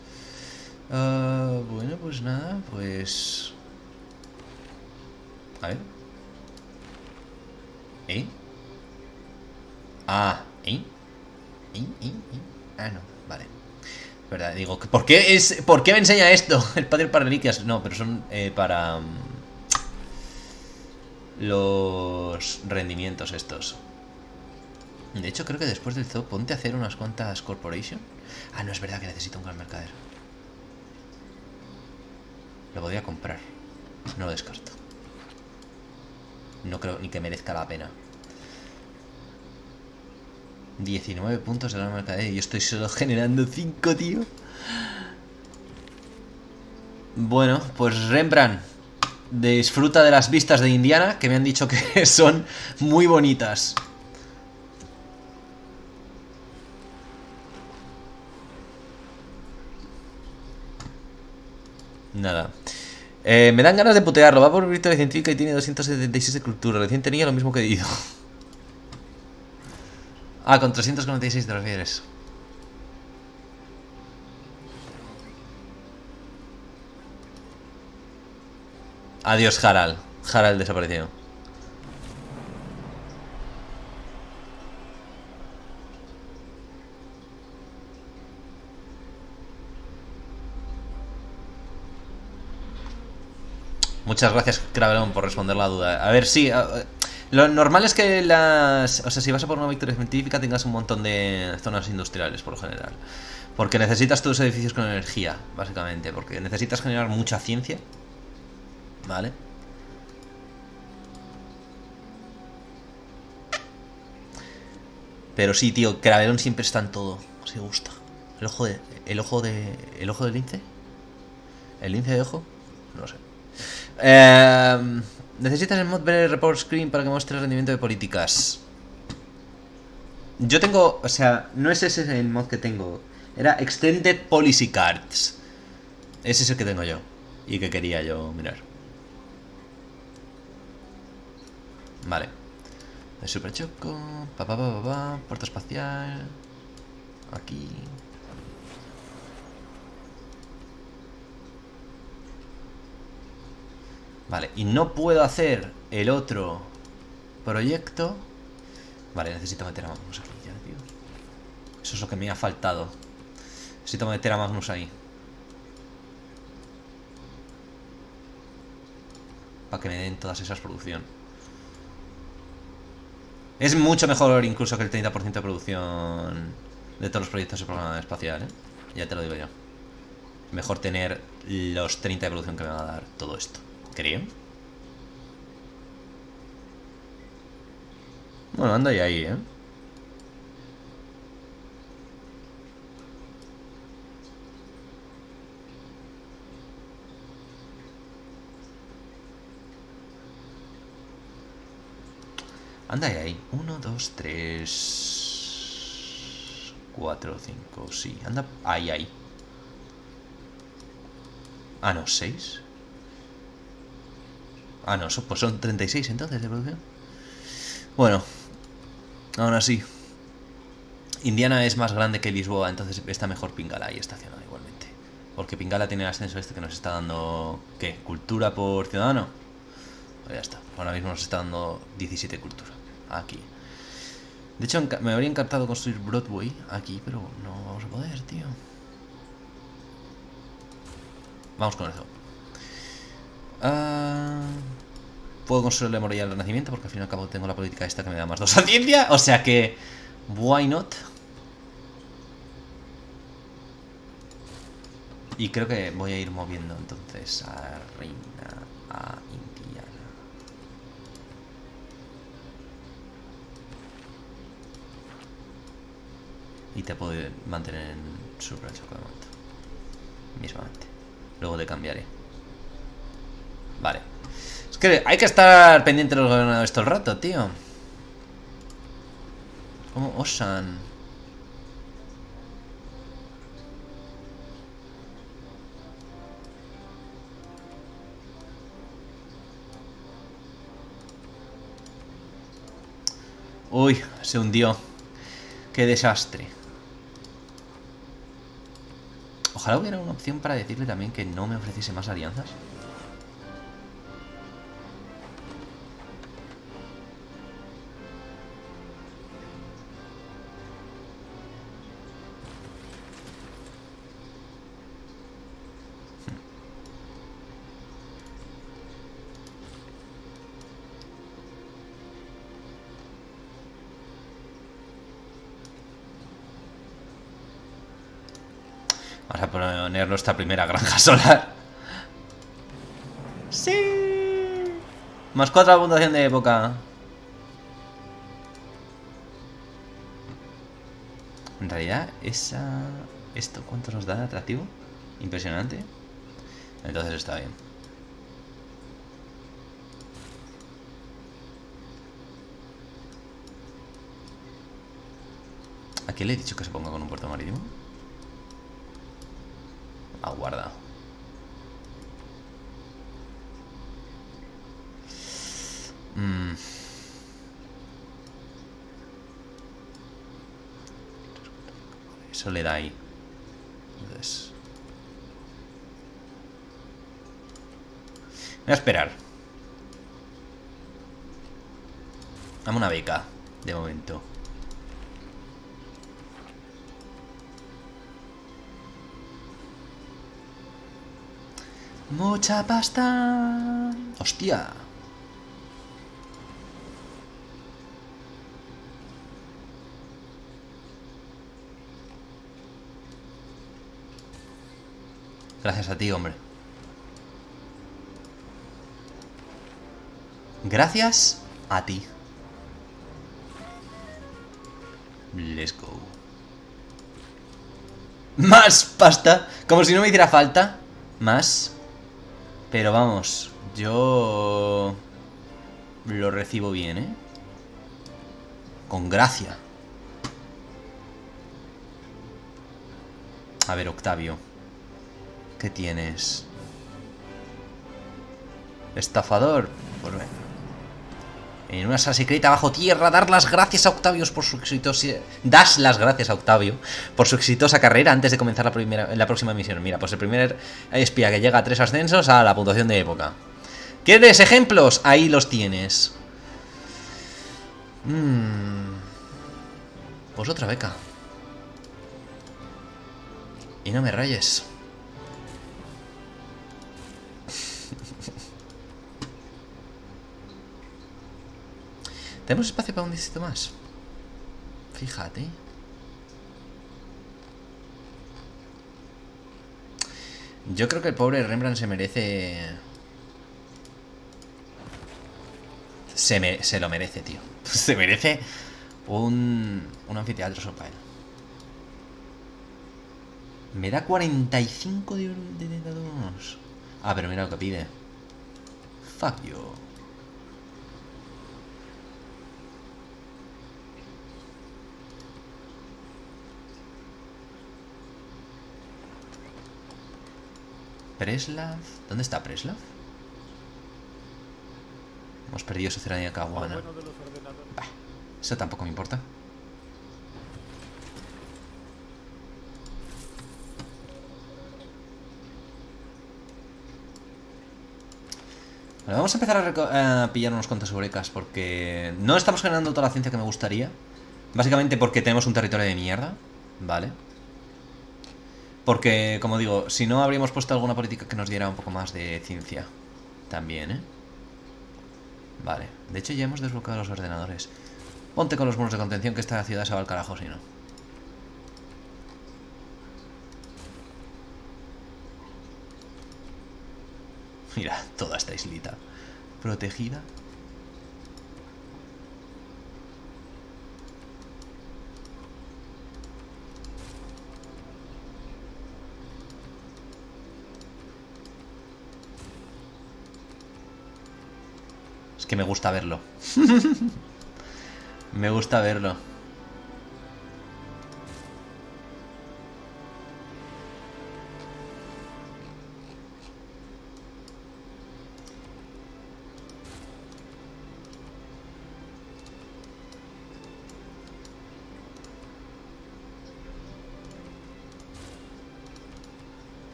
Uh, bueno, pues nada, pues... A ver. ¿Eh? Ah, ¿eh? ¿Eh? ¿Eh? ¿Eh? Ah, no, vale. Verdad, digo, ¿por qué, es, ¿por qué me enseña esto? El padre para reliquias. No, pero son eh, para um, los rendimientos estos. De hecho, creo que después del zoo ponte a hacer unas cuantas corporation. Ah, no, es verdad que necesito un gran mercader. Lo podría comprar. No lo descarto. No creo ni que merezca la pena. diecinueve puntos de la mercadería. Yo estoy solo generando cinco, tío. Bueno, pues Rembrandt, disfruta de las vistas de Indiana, que me han dicho que son muy bonitas. Nada. Eh, me dan ganas de putearlo. Va por Victoria científica y tiene doscientos setenta y seis de cultura. Recién tenía lo mismo que Dido. Ah, con trescientos noventa y seis de los líderes. Adiós, Harald. Harald desapareció. Muchas gracias, Cravelón, por responder la duda. A ver, sí... A... Lo normal es que las... O sea, si vas a por una victoria científica tengas un montón de zonas industriales, por lo general. Porque necesitas todos los edificios con energía, básicamente. Porque necesitas generar mucha ciencia. Vale. Pero sí, tío, Cravelón siempre está en todo. Si gusta. El ojo de... El ojo de... El ojo del lince. El lince de ojo. No sé. Eh... Necesitas el mod ver el report screen para que muestre el rendimiento de políticas. Yo tengo, o sea, no es ese el mod que tengo. Era Extended Policy Cards. Ese es el que tengo yo y que quería yo mirar. Vale. El Suprachoco, pa pa pa pa pa, puerto espacial. Aquí. Vale, y no puedo hacer el otro proyecto. Vale, necesito meter a Magnus aquí ya, tío. Eso es lo que me ha faltado. Necesito meter a Magnus ahí. Para que me den todas esas producción. Es mucho mejor incluso que el treinta por ciento de producción de todos los proyectos del programa espacial, ¿eh? Ya te lo digo yo. Mejor tener los treinta de producción que me va a dar todo esto. Creo. Bueno, anda ya ahí, ¿eh? Anda ahí, uno, dos, tres, cuatro, cinco, sí, anda ahí, ahí. Ah, no, seis. Ah, no, pues son treinta y seis entonces de producción. Bueno, ahora sí. Indiana es más grande que Lisboa, entonces está mejor Pingala ahí estacionada igualmente. Porque Pingala tiene el ascenso este que nos está dando... ¿Qué? ¿Cultura por ciudadano? Pues ya está. Ahora mismo nos está dando diecisiete cultura. Aquí. De hecho, me habría encantado construir Broadway aquí, pero no vamos a poder, tío. Vamos con eso. Ah... Puedo construir la memoria del renacimiento porque al fin y al cabo tengo la política esta que me da más dos a ciencia. O sea que... Why not? Y creo que voy a ir moviendo entonces a Reina, a Indiana. Y te puedo mantener en Suprachoco de momento. Mismamente. Luego te cambiaré. Vale. Es que hay que estar pendiente de los gobernadores todo el rato, tío. ¿Cómo osan? Uy, se hundió. Qué desastre. Ojalá hubiera una opción para decirle también que no me ofreciese más alianzas. Vamos a poner nuestra primera granja solar. ¡Sí! Más cuatro a la puntuación de época. En realidad, esa... ¿Esto cuánto nos da de atractivo? Impresionante. Entonces está bien. ¿A quién le he dicho que se ponga con un puerto marítimo? Aguarda. Mm. Eso le da ahí. Entonces... Voy a esperar. Dame una beca, de momento. Mucha pasta. Hostia. Gracias a ti, hombre. Gracias a ti. Let's go. Más pasta. Como si no me hiciera falta. Más. Pero vamos, yo lo recibo bien, ¿eh? Con gracia. A ver, Octavio, ¿qué tienes? Estafador. Pues ven. En una sala secreta bajo tierra, dar las gracias a Octavio por su exitosa... Das las gracias a Octavio por su exitosa carrera antes de comenzar la, primera, la próxima misión. Mira, pues el primer espía que llega a tres ascensos a la puntuación de época. ¿Quieres ejemplos? Ahí los tienes. Mm. Pues otra beca. Y no me rayes. ¿Tenemos espacio para un distrito más? Fíjate. Yo creo que el pobre Rembrandt se merece... Se, me... se lo merece, tío. Se merece un, un anfiteatro sopa él. Me da cuarenta y cinco de dados. Ah, pero mira lo que pide. Fuck you. Preslav. ¿Dónde está Preslav? Hemos perdido su ciudadanía caguana. Bah, eso tampoco me importa. Vale, vamos a empezar a, a pillar unos cuantos eurecas porque no estamos generando toda la ciencia que me gustaría. Básicamente porque tenemos un territorio de mierda, ¿vale? Porque, como digo, si no habríamos puesto alguna política que nos diera un poco más de ciencia también, ¿eh? Vale, de hecho ya hemos desbloqueado los ordenadores. Ponte con los muros de contención que esta ciudad se va al carajo si no. Mira, toda esta islita protegida. Es que me gusta verlo. Me gusta verlo.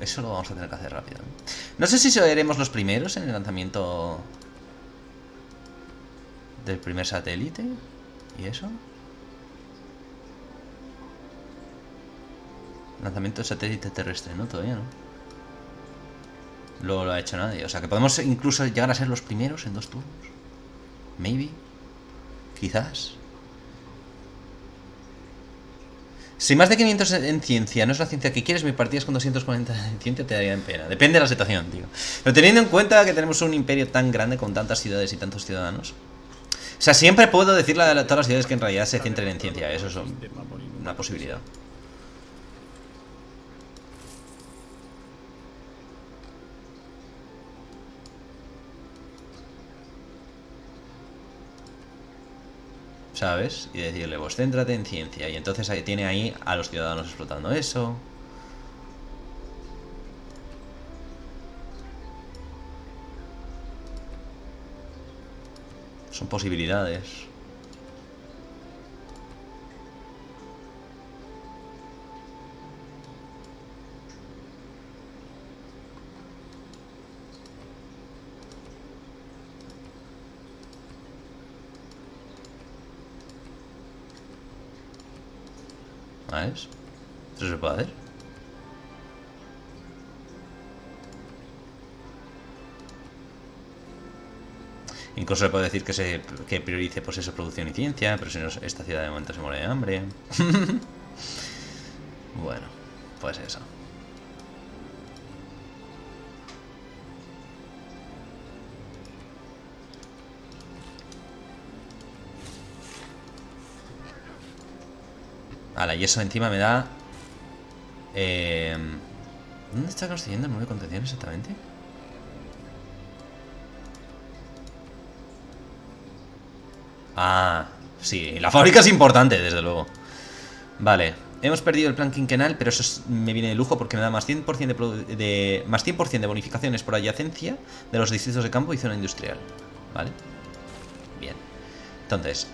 Eso lo vamos a tener que hacer rápido. No sé si seremos los primeros en el lanzamiento del primer satélite. ¿Y eso? Lanzamiento de satélite terrestre, ¿no? Todavía no. Luego lo ha hecho nadie. O sea que podemos incluso llegar a ser los primeros en dos turnos. Maybe. Quizás. Si más de quinientos en ciencia no es la ciencia que quieres, mis partidas con doscientos cuarenta en ciencia te darían pena. Depende de la situación, tío. Pero teniendo en cuenta que tenemos un imperio tan grande con tantas ciudades y tantos ciudadanos. O sea, siempre puedo decirle a todas las ciudades que en realidad se centren en ciencia. Eso es una posibilidad. ¿Sabes? Y decirle, vos céntrate en ciencia. Y entonces ahí tiene ahí a los ciudadanos explotando eso. Son posibilidades. ¿Eso se puede hacer? Incluso le puedo decir que se que priorice pues eso, producción y ciencia, pero si no, esta ciudad de momento se muere de hambre. Bueno, pues eso. Ala, y eso encima me da... Eh... ¿Dónde está construyendo el muro de contención exactamente? Ah, sí, la fábrica es importante, desde luego. Vale, hemos perdido el plan quinquenal, pero eso es, me viene de lujo porque me da más cien por ciento de, de, más cien por ciento de bonificaciones por adyacencia de los distritos de campo y zona industrial. Vale, bien. Entonces...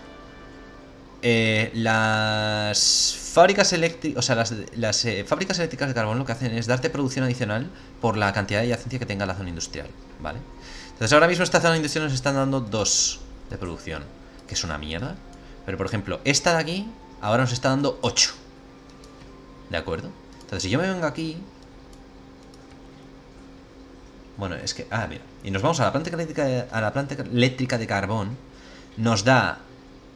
Eh, las fábricas eléctricas, o sea, las, las eh, fábricas eléctricas de carbón lo que hacen es darte producción adicional por la cantidad de adyacencia que tenga la zona industrial, ¿vale? Entonces ahora mismo esta zona industrial nos están dando dos de producción, que es una mierda, pero por ejemplo, esta de aquí ahora nos está dando ocho, ¿de acuerdo? Entonces si yo me vengo aquí, bueno, es que, ah, mira, y nos vamos a la planta eléctrica de, a la planta eléctrica de carbón, nos da...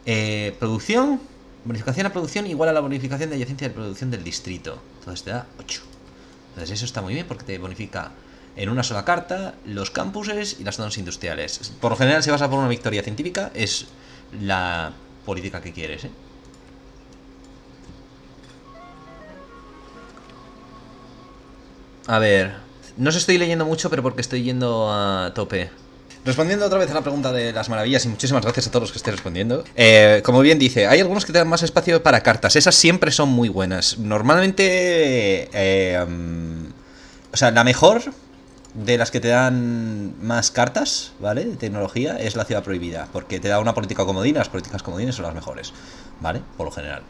Eh, producción, bonificación a producción igual a la bonificación de adyacencia de producción del distrito. Entonces te da ocho. Entonces eso está muy bien porque te bonifica en una sola carta los campuses y las zonas industriales. Por lo general se basa por una victoria científica, es la política que quieres, ¿eh? A ver, no os estoy leyendo mucho pero porque estoy yendo a tope. Respondiendo otra vez a la pregunta de las maravillas, y muchísimas gracias a todos los que estéis respondiendo. Eh, como bien dice, hay algunos que te dan más espacio para cartas. Esas siempre son muy buenas. Normalmente... Eh, um, O sea, la mejor de las que te dan más cartas, ¿vale? De tecnología es la ciudad prohibida, porque te da una política comodín. Las políticas comodines son las mejores, ¿vale? Por lo general.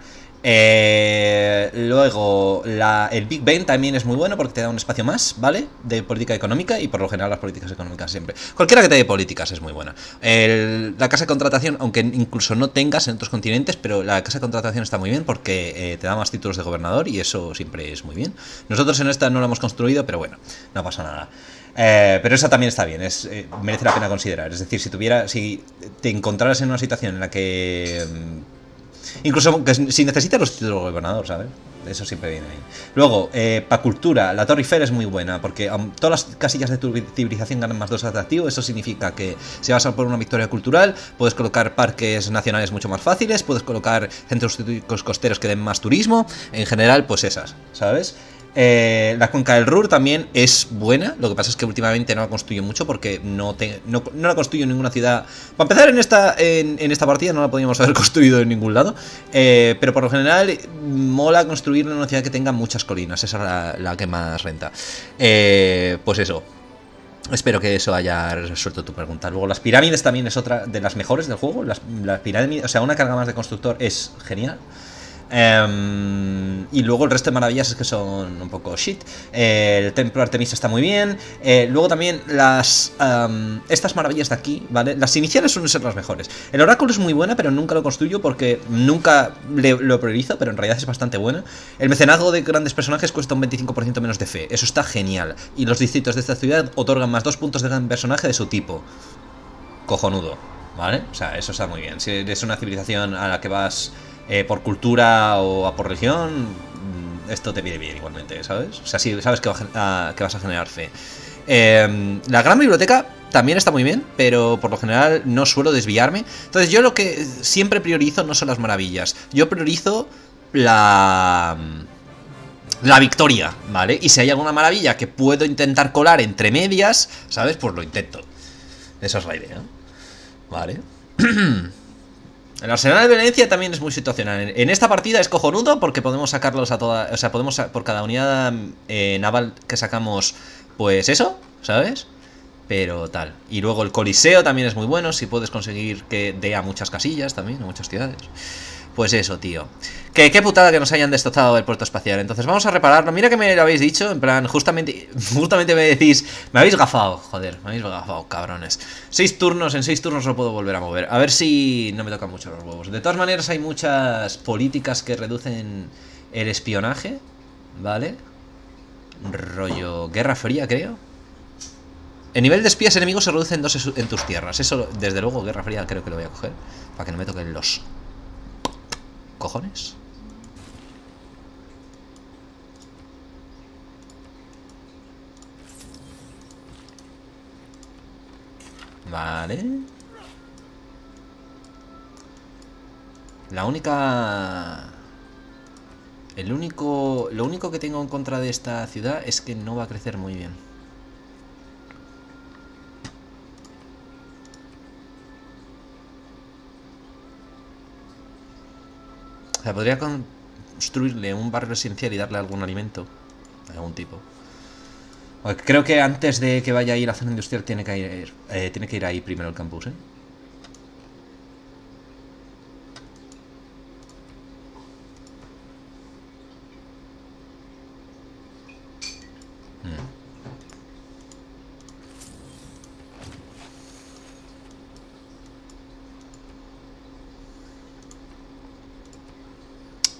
Eh, luego, la, el Big Ben también es muy bueno porque te da un espacio más, ¿vale? De política económica, y por lo general las políticas económicas siempre. Cualquiera que te dé políticas es muy buena. El, la casa de contratación, aunque incluso no tengas en otros continentes, pero la casa de contratación está muy bien porque eh, te da más títulos de gobernador, y eso siempre es muy bien. Nosotros en esta no la hemos construido, pero bueno, no pasa nada. Eh, pero esa también está bien, es, eh, merece la pena considerar. Es decir, si tuviera, si te encontraras en una situación en la que... Incluso que si necesitas los títulos de gobernador, ¿sabes? Eso siempre viene ahí. Luego, eh, para cultura, la Torre Eiffel es muy buena porque um, todas las casillas de tu civilización ganan más dos atractivo. Eso significa que si vas a por una victoria cultural, puedes colocar parques nacionales mucho más fáciles, puedes colocar centros turísticos costeros que den más turismo. En general, pues esas, ¿sabes? Eh, la cuenca del Ruhr también es buena. Lo que pasa es que últimamente no la construyo mucho porque no, te, no, no la construyo en ninguna ciudad. Para empezar, en esta, en, en esta partida no la podíamos haber construido en ningún lado. Eh, pero por lo general mola construirla en una ciudad que tenga muchas colinas. Esa es la, la que más renta. Eh, pues eso. Espero que eso haya resuelto tu pregunta. Luego, las pirámides también es otra de las mejores del juego. Las, las pirámides, o sea, una carga más de constructor es genial. Um, y luego el resto de maravillas es que son un poco shit. eh, El templo Artemisa está muy bien. eh, Luego también las um, estas maravillas de aquí, ¿vale? Las iniciales suelen ser las mejores. El oráculo es muy buena, pero nunca lo construyo porque nunca le, lo priorizo, pero en realidad es bastante buena. El mecenazgo de grandes personajes cuesta un veinticinco por ciento menos de fe. Eso está genial. Y los distritos de esta ciudad otorgan más dos puntos de gran personaje de su tipo. Cojonudo, ¿vale? O sea, eso está muy bien. Si eres una civilización a la que vas... Eh, por cultura o a por religión, esto te viene bien igualmente, ¿sabes? O sea, sí, sabes que, va a, que vas a generar fe. Eh, la gran biblioteca también está muy bien, pero por lo general no suelo desviarme. Entonces yo lo que siempre priorizo no son las maravillas. Yo priorizo la... la victoria, ¿vale? Y si hay alguna maravilla que puedo intentar colar entre medias, ¿sabes? Pues lo intento. Esa es la idea, ¿vale? El arsenal de Venecia también es muy situacional. En esta partida es cojonudo porque podemos sacarlos a toda... O sea, podemos por cada unidad eh, naval que sacamos, pues eso, ¿sabes? Pero tal. Y luego el Coliseo también es muy bueno si puedes conseguir que dé a muchas casillas también, a muchas ciudades. Pues eso, tío. Que qué putada que nos hayan destrozado el puerto espacial. Entonces vamos a repararlo. Mira que me lo habéis dicho. En plan, justamente justamente me decís... Me habéis gafado, joder. Me habéis gafado, cabrones. Seis turnos. En seis turnos lo puedo volver a mover. A ver si no me tocan mucho los huevos. De todas maneras, hay muchas políticas que reducen el espionaje, ¿vale? Rollo Guerra Fría, creo. El nivel de espías enemigos se reduce en dos en tus tierras. Eso, desde luego, Guerra Fría creo que lo voy a coger. Para que no me toquen los... cojones. Vale. La única... El único... Lo único que tengo en contra de esta ciudad es que no va a crecer muy bien. O sea, podría construirle un barrio residencial y darle algún alimento de algún tipo. Creo que antes de que vaya ahí la zona industrial tiene que ir, eh, tiene que ir ahí primero el campus, ¿eh?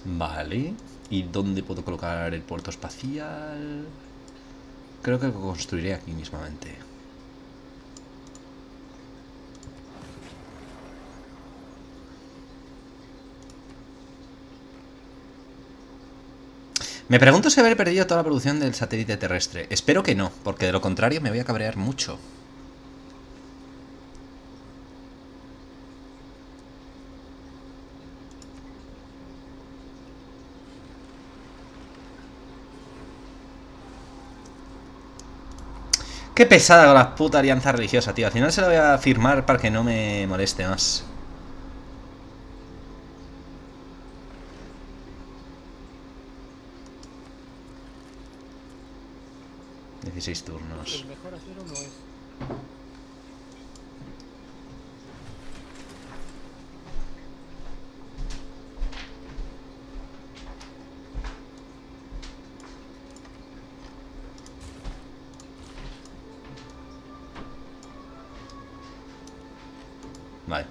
Vale, ¿y dónde puedo colocar el puerto espacial? Creo que lo construiré aquí mismamente. Me pregunto si habré perdido toda la producción del satélite terrestre. Espero que no, porque de lo contrario me voy a cabrear mucho. Qué pesada con la puta alianza religiosa, tío. Al final se la voy a firmar para que no me moleste más. dieciséis turnos. Mejor hacer uno es... Vale.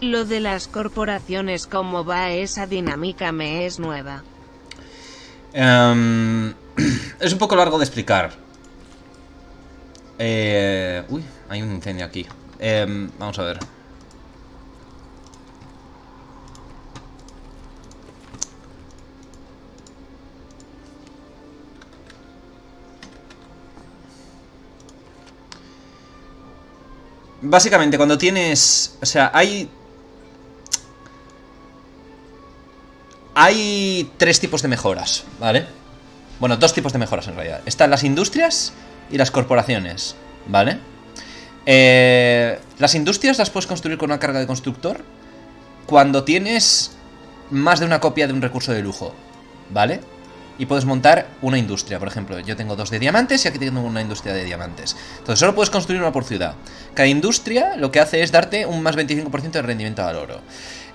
Lo de las corporaciones, ¿cómo va esa dinámica? Me es nueva. Um, es un poco largo de explicar. Eh, uy, hay un incendio aquí. Eh, vamos a ver. Básicamente, cuando tienes... O sea, hay... Hay tres tipos de mejoras, ¿vale? Bueno, dos tipos de mejoras en realidad. Están las industrias y las corporaciones, ¿vale? Eh, las industrias las puedes construir con una carga de constructor cuando tienes más de una copia de un recurso de lujo, ¿vale? Y puedes montar una industria, por ejemplo, yo tengo dos de diamantes y aquí tengo una industria de diamantes. Entonces solo puedes construir una por ciudad. Cada industria lo que hace es darte un más veinticinco por ciento de rendimiento al oro.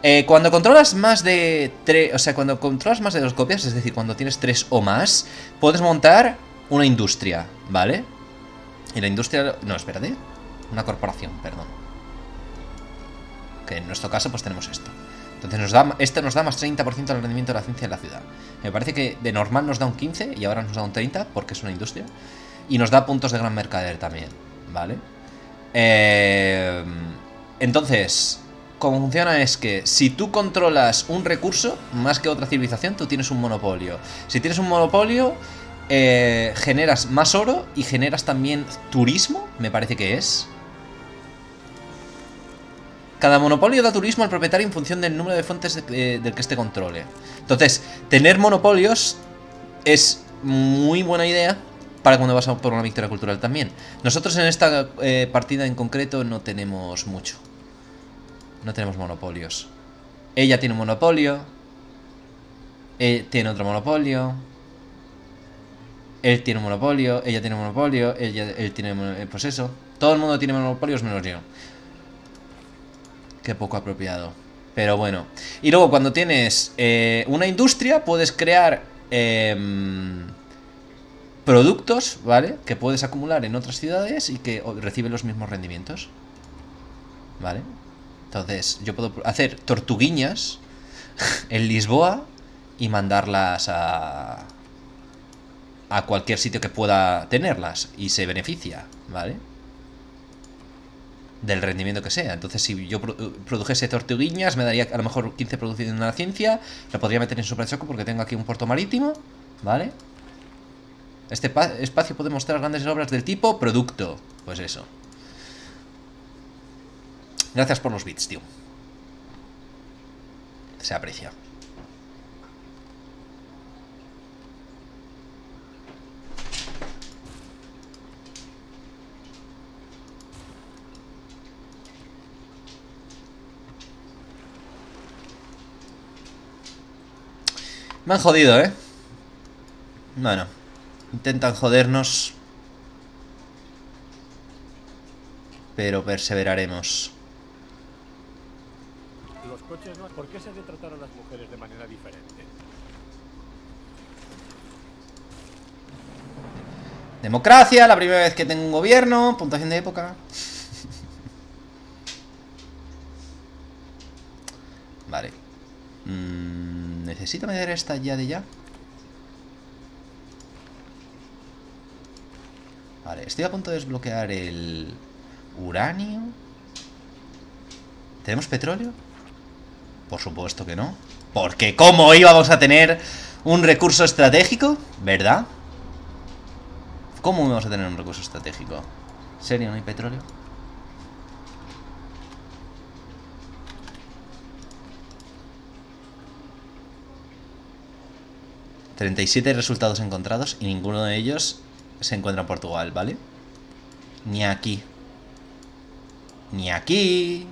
Eh, cuando controlas más de tres, o sea, cuando controlas más de dos copias, es decir, cuando tienes tres o más, puedes montar una industria, ¿vale? Y la industria... No, espérate. Una corporación, perdón. Que en nuestro caso pues tenemos esto. Entonces nos da, esto nos da más treinta por ciento del rendimiento de la ciencia de la ciudad. Me parece que de normal nos da un quince y ahora nos da un treinta porque es una industria. Y nos da puntos de gran mercader también, ¿vale? Eh, entonces, cómo funciona es que si tú controlas un recurso más que otra civilización, tú tienes un monopolio. Si tienes un monopolio, eh, generas más oro y generas también turismo, me parece que es... Cada monopolio da turismo al propietario en función del número de fuentes de, de, del que éste controle. Entonces, tener monopolios es muy buena idea para cuando vas a por una victoria cultural también. Nosotros en esta eh, partida en concreto no tenemos mucho. No tenemos monopolios. Ella tiene un monopolio. Él tiene otro monopolio. Él tiene un monopolio. Ella tiene un monopolio. Ella, él tiene... Pues eso. Todo el mundo tiene monopolios menos yo. Qué poco apropiado. Pero bueno. Y luego cuando tienes eh, una industria, puedes crear eh, productos, ¿vale? Que puedes acumular en otras ciudades y que reciben los mismos rendimientos, ¿vale? Entonces yo puedo hacer tortuguiñas en Lisboa y mandarlas a a cualquier sitio que pueda tenerlas y se beneficia, ¿vale? Del rendimiento que sea. Entonces si yo produjese tortuguiñas, me daría a lo mejor quince producidas en la ciencia. La podría meter en Suprachoco porque tengo aquí un puerto marítimo, ¿vale? Este espacio puede mostrar grandes obras del tipo producto. Pues eso. Gracias por los bits, tío. Se aprecia. Me han jodido, ¿eh? Bueno, intentan jodernos, pero perseveraremos. Los coches no... ¿Por qué se debe tratar a las mujeres de manera diferente? Democracia, la primera vez que tengo un gobierno, puntuación de época. Vale. Mmm... Necesito meter esta ya de ya. Vale, estoy a punto de desbloquear el uranio. ¿Tenemos petróleo? Por supuesto que no. Porque ¿cómo íbamos a tener un recurso estratégico? ¿Verdad? ¿Cómo íbamos a tener un recurso estratégico? ¿En serio no hay petróleo? treinta y siete resultados encontrados y ninguno de ellos se encuentra en Portugal, ¿vale? Ni aquí. Ni aquí.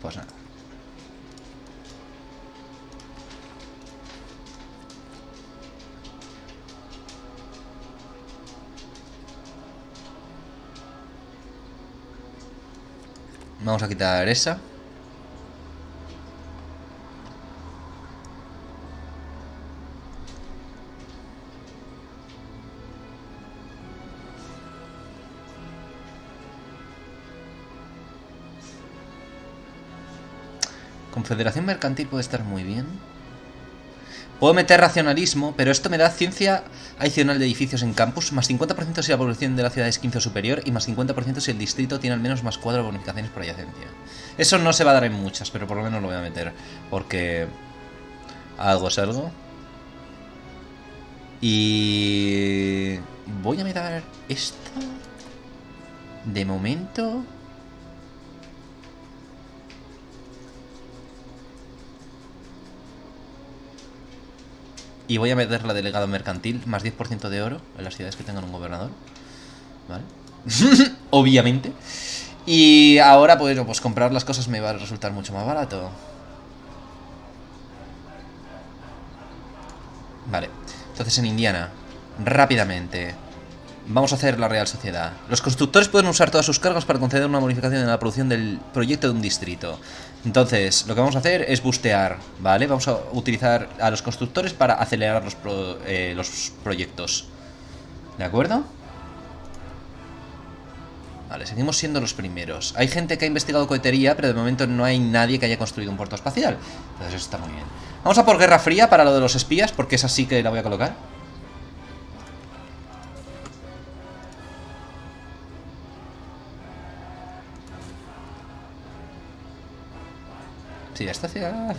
Pues nada. Vamos a quitar esa. Confederación mercantil puede estar muy bien. Puedo meter racionalismo, pero esto me da ciencia adicional de edificios en campus, más cincuenta por ciento si la población de la ciudad es quince o superior, y más cincuenta por ciento si el distrito tiene al menos más cuatro bonificaciones por adyacencia. Eso no se va a dar en muchas, pero por lo menos lo voy a meter, porque algo es algo. Y voy a meter esta. De momento... Y voy a meter la delegada mercantil, más diez por ciento de oro en las ciudades que tengan un gobernador. ¿Vale? Obviamente. Y ahora, pues, pues comprar las cosas me va a resultar mucho más barato. Vale. Entonces en Indiana, rápidamente, vamos a hacer la Real Sociedad. Los constructores pueden usar todas sus cargas para conceder una bonificación en la producción del proyecto de un distrito. Entonces, lo que vamos a hacer es bustear, ¿vale? Vamos a utilizar a los constructores para acelerar los, pro, eh, los proyectos. ¿De acuerdo? Vale, seguimos siendo los primeros. Hay gente que ha investigado cohetería, pero de momento no hay nadie que haya construido un puerto espacial. Entonces eso está muy bien. Vamos a por Guerra Fría para lo de los espías, porque esa sí que la voy a colocar. Sí, esta ciudad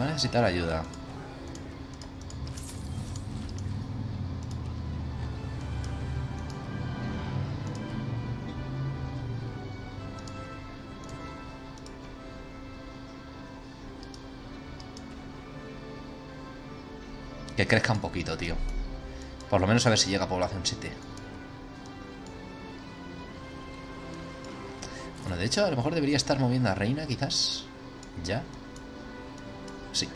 va a necesitar ayuda. Que crezca un poquito, tío. Por lo menos a ver si llega a población siete. Bueno, de hecho, a lo mejor debería estar moviendo a Reina, quizás. Ya. Sí.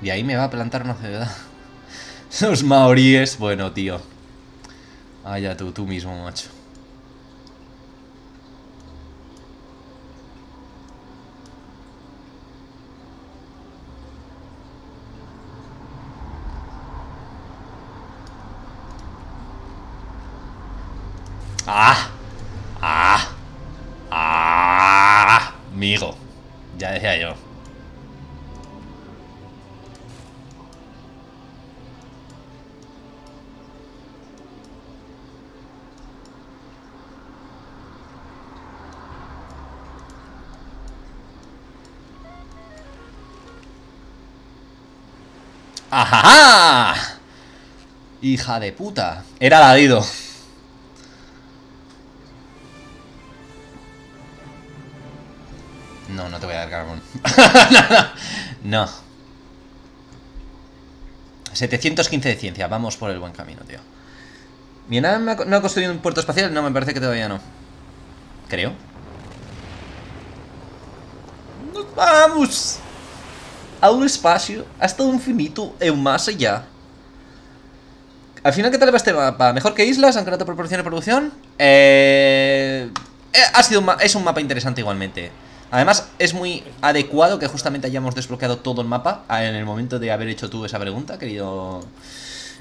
Y ahí me va a plantar una ciudad. Los maoríes. Bueno, tío. Ah, ya tú, tú mismo, macho. ¡Ah! ¡Ah! ¡Ah! Amigo. Ya decía yo. ¡Ajá! ¡Hija de puta! Era la Dido. No, no te voy a dar carbón. No. setecientos quince de ciencia. Vamos por el buen camino, tío. ¿Vietnam no ha construido un puerto espacial? No, me parece que todavía no. Creo. ¡Nos vamos! A un espacio hasta un infinito e un más allá. Al final, ¿qué tal va este mapa? ¿Mejor que islas, aunque no te proporcione producción? Eh... eh ha sido un ma- es un mapa interesante igualmente. Además, es muy adecuado que justamente hayamos desbloqueado todo el mapa en el momento de haber hecho tú esa pregunta, querido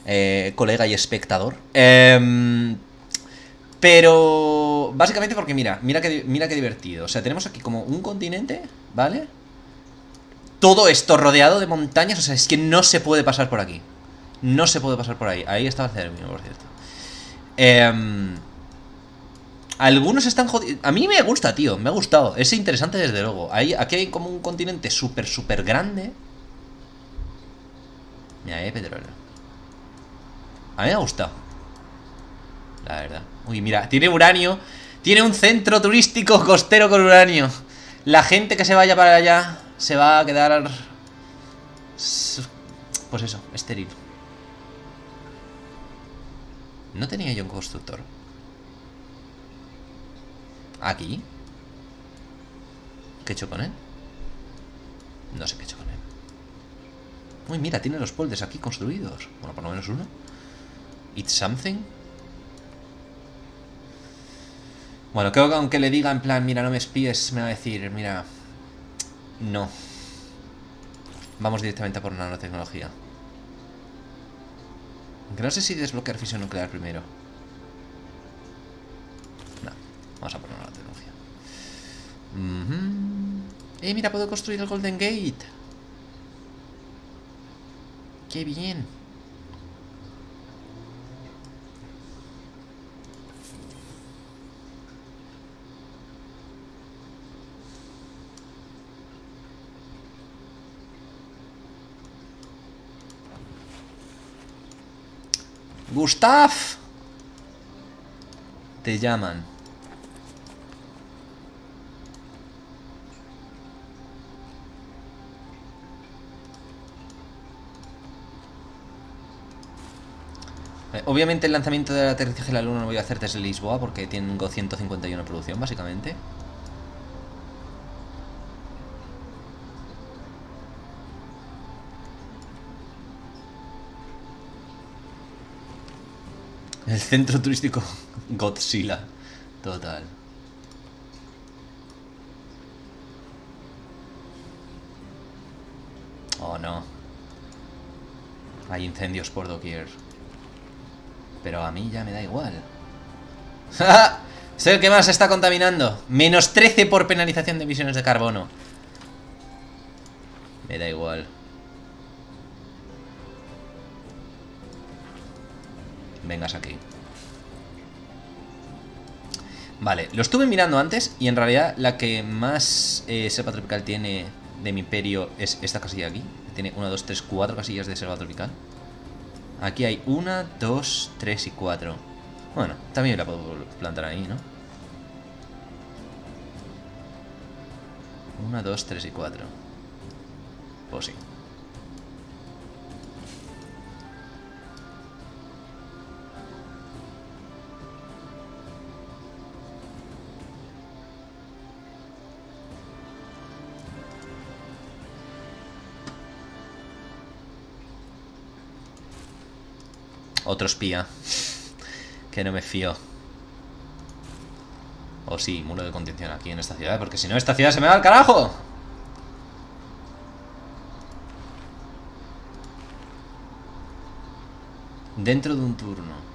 eh, colega y espectador. Eh, pero básicamente porque mira, mira que, mira que divertido. O sea, tenemos aquí como un continente, ¿vale? Todo esto rodeado de montañas. O sea, es que no se puede pasar por aquí. No se puede pasar por ahí. Ahí está Barcelona, por cierto. Eh... Algunos están jodidos. A mí me gusta, tío. Me ha gustado. Es interesante, desde luego. Ahí, aquí hay como un continente súper, súper grande. Mira, ahí hay petróleo. A mí me ha gustado, la verdad. Uy, mira. Tiene uranio. Tiene un centro turístico costero con uranio. La gente que se vaya para allá se va a quedar pues eso, estéril. No tenía yo un constructor. ¿Aquí? ¿Qué he hecho con él? No sé qué he hecho con él. Uy, mira, tiene los poldes aquí construidos. Bueno, por lo menos uno. It's something. Bueno, creo que aunque le diga en plan, mira, no me espíes, me va a decir, mira, no. Vamos directamente a por nanotecnología. Aunque no sé si desbloquear fisión nuclear primero. No, vamos a por nanotecnología. Uh-huh. Eh, mira, puedo construir el Golden Gate. Qué bien. Gustav, te llaman. Vale, obviamente el lanzamiento del aterrizaje de la luna lo voy a hacer desde Lisboa porque tengo ciento cincuenta y uno de producción básicamente. El centro turístico Godzilla. Total. Oh no. Hay incendios por doquier. Pero a mí ya me da igual. ¡Ja! Soy el que más está contaminando. Menos trece por penalización de emisiones de carbono. Me da igual. Vengas aquí. Vale, lo estuve mirando antes y en realidad la que más eh, selva tropical tiene de mi imperio es esta casilla aquí. Tiene una, dos, tres, cuatro casillas de selva tropical. Aquí hay una, dos, tres y cuatro. Bueno, también la puedo plantar ahí, ¿no? una, dos, tres y cuatro. Pues sí. Otro espía. Que no me fío. O oh, sí, muro de contención aquí en esta ciudad. Porque si no, esta ciudad se me va al carajo. Dentro de un turno.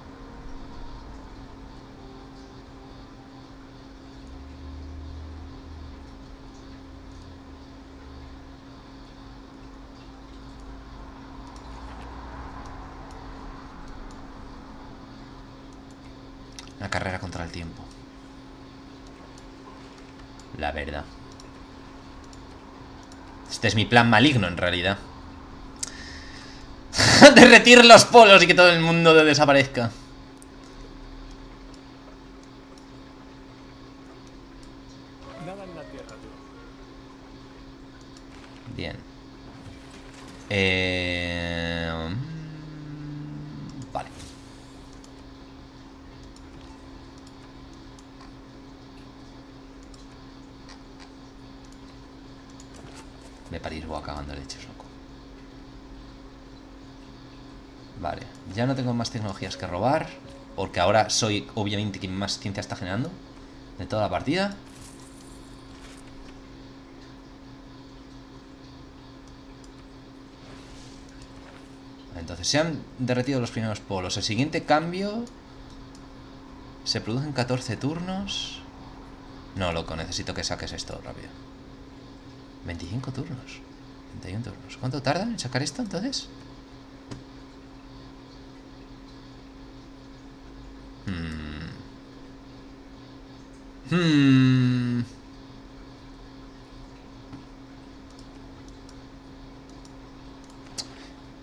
Una carrera contra el tiempo. La verdad. Este es mi plan maligno en realidad. Derretir los polos y que todo el mundo desaparezca. Bien. Eh... Vale. Me parís voy acabando leches, loco. Vale, ya no tengo más tecnologías que robar. Porque ahora soy, obviamente, quien más ciencia está generando de toda la partida. Entonces, se han derretido los primeros polos. El siguiente cambio... Se producen catorce turnos. No, loco, necesito que saques esto rápido. veinticinco turnos, treinta y uno turnos. ¿Cuánto tarda en sacar esto entonces? Hmm. Hmm.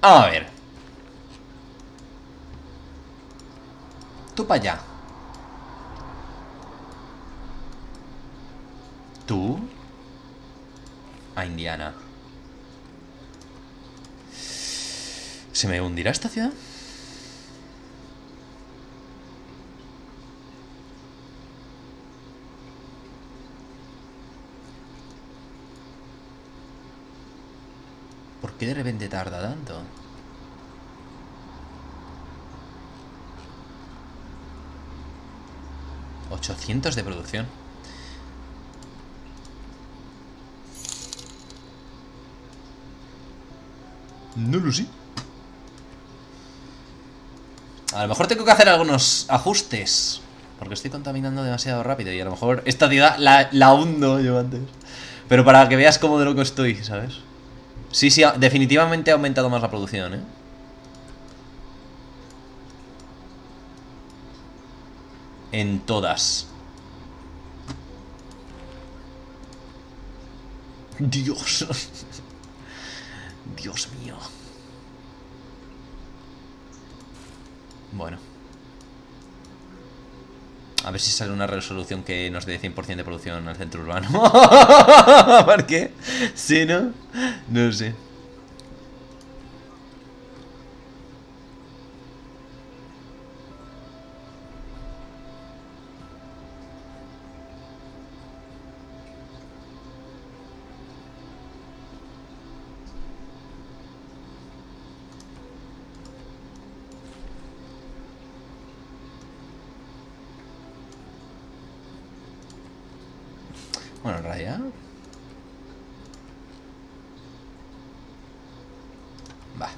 A ver. Tú para allá. Tú. A Indiana. ¿Se me hundirá esta ciudad? ¿Por qué de repente tarda tanto? ochocientos de producción. No lo sé. A lo mejor tengo que hacer algunos ajustes, porque estoy contaminando demasiado rápido y a lo mejor esta ciudad la, la hundo yo antes. Pero para que veas cómo de loco estoy, ¿sabes? Sí, sí, definitivamente ha aumentado más la producción, ¿eh? En todas. Dios. Dios mío. Bueno. A ver si sale una resolución que nos dé cien por ciento de producción al centro urbano. ¿Por qué? ¿Sí, no? No sé. Bueno, en realidad... Va.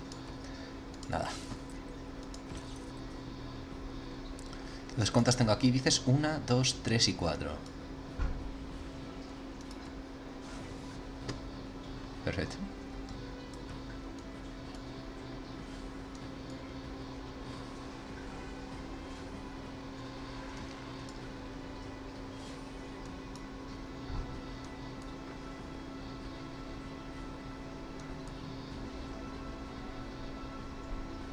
Nada. Entonces, ¿cuántas tengo aquí? Dices una, dos, tres y cuatro. Perfecto.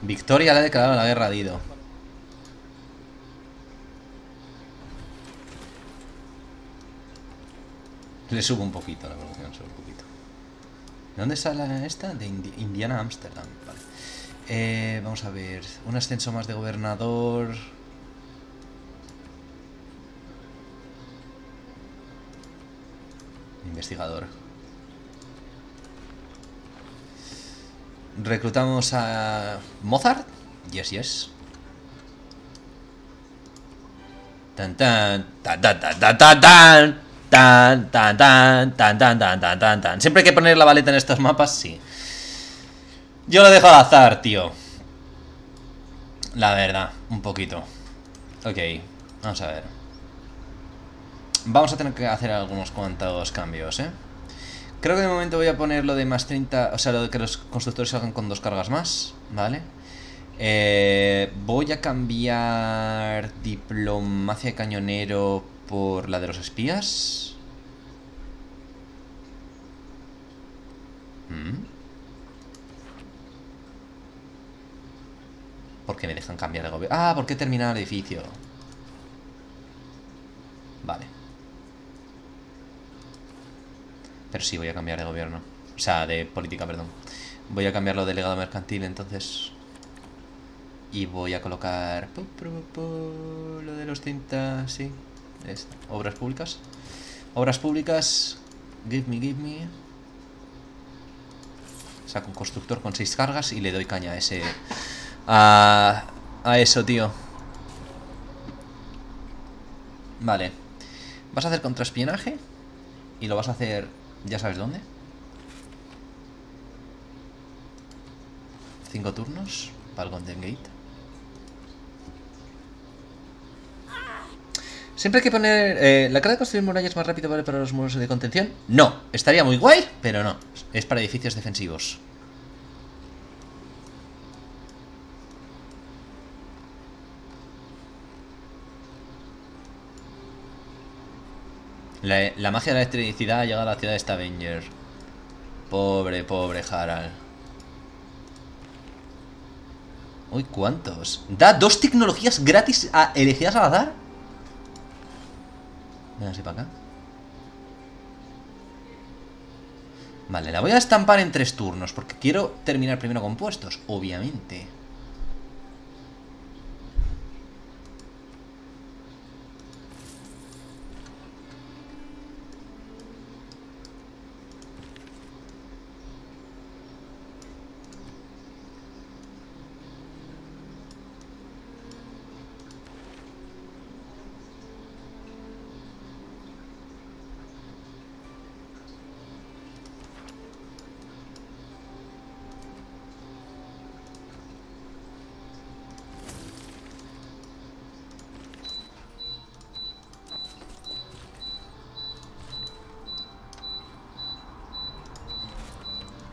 Victoria le ha declarado la guerra a Dido. Le subo un poquito la producción, solo un poquito. ¿De dónde sale esta? De Indi Indiana, Ámsterdam. Vale. Eh, vamos a ver. Un ascenso más de gobernador. Investigador. Reclutamos a... ¿Mozart? Yes, yes. Tan tan tan tan tan tan tan tan tan tan tan tan tan tan tan tan. Siempre hay que poner la baleta en estos mapas, sí. Yo lo dejo al azar, tío. La verdad, un poquito. Ok, vamos a ver. Vamos a tener que hacer algunos cuantos cambios, eh. Creo que de momento voy a poner lo de más treinta, o sea, lo de que los constructores salgan con dos cargas más, ¿vale? Eh, voy a cambiar diplomacia de cañonero por la de los espías. ¿Por qué me dejan cambiar de gobierno? Ah, ¿por qué terminar el edificio? Vale. Pero sí, voy a cambiar de gobierno. O sea, de política, perdón. Voy a cambiarlo de legado mercantil, entonces. Y voy a colocar... Pu, pu, pu, lo de los treinta... Sí. Esta. Obras públicas. Obras públicas. Give me, give me. Saco un constructor con seis cargas y le doy caña a ese... A, a eso, tío. Vale. ¿Vas a hacer contraespionaje? Y lo vas a hacer... ¿Ya sabes dónde? Cinco turnos para el Golden Gate. Siempre hay que poner... Eh, ¿La cara de construir murallas más rápido vale para los muros de contención? No, estaría muy guay, pero no. Es para edificios defensivos. La, la magia de la electricidad ha llegado a la ciudad de Stavanger. Pobre, pobre Harald. Uy, ¿cuántos? ¿Da dos tecnologías gratis a, elegidas al azar? Ven así para acá. Vale, la voy a estampar en tres turnos, porque quiero terminar primero con puestos, obviamente.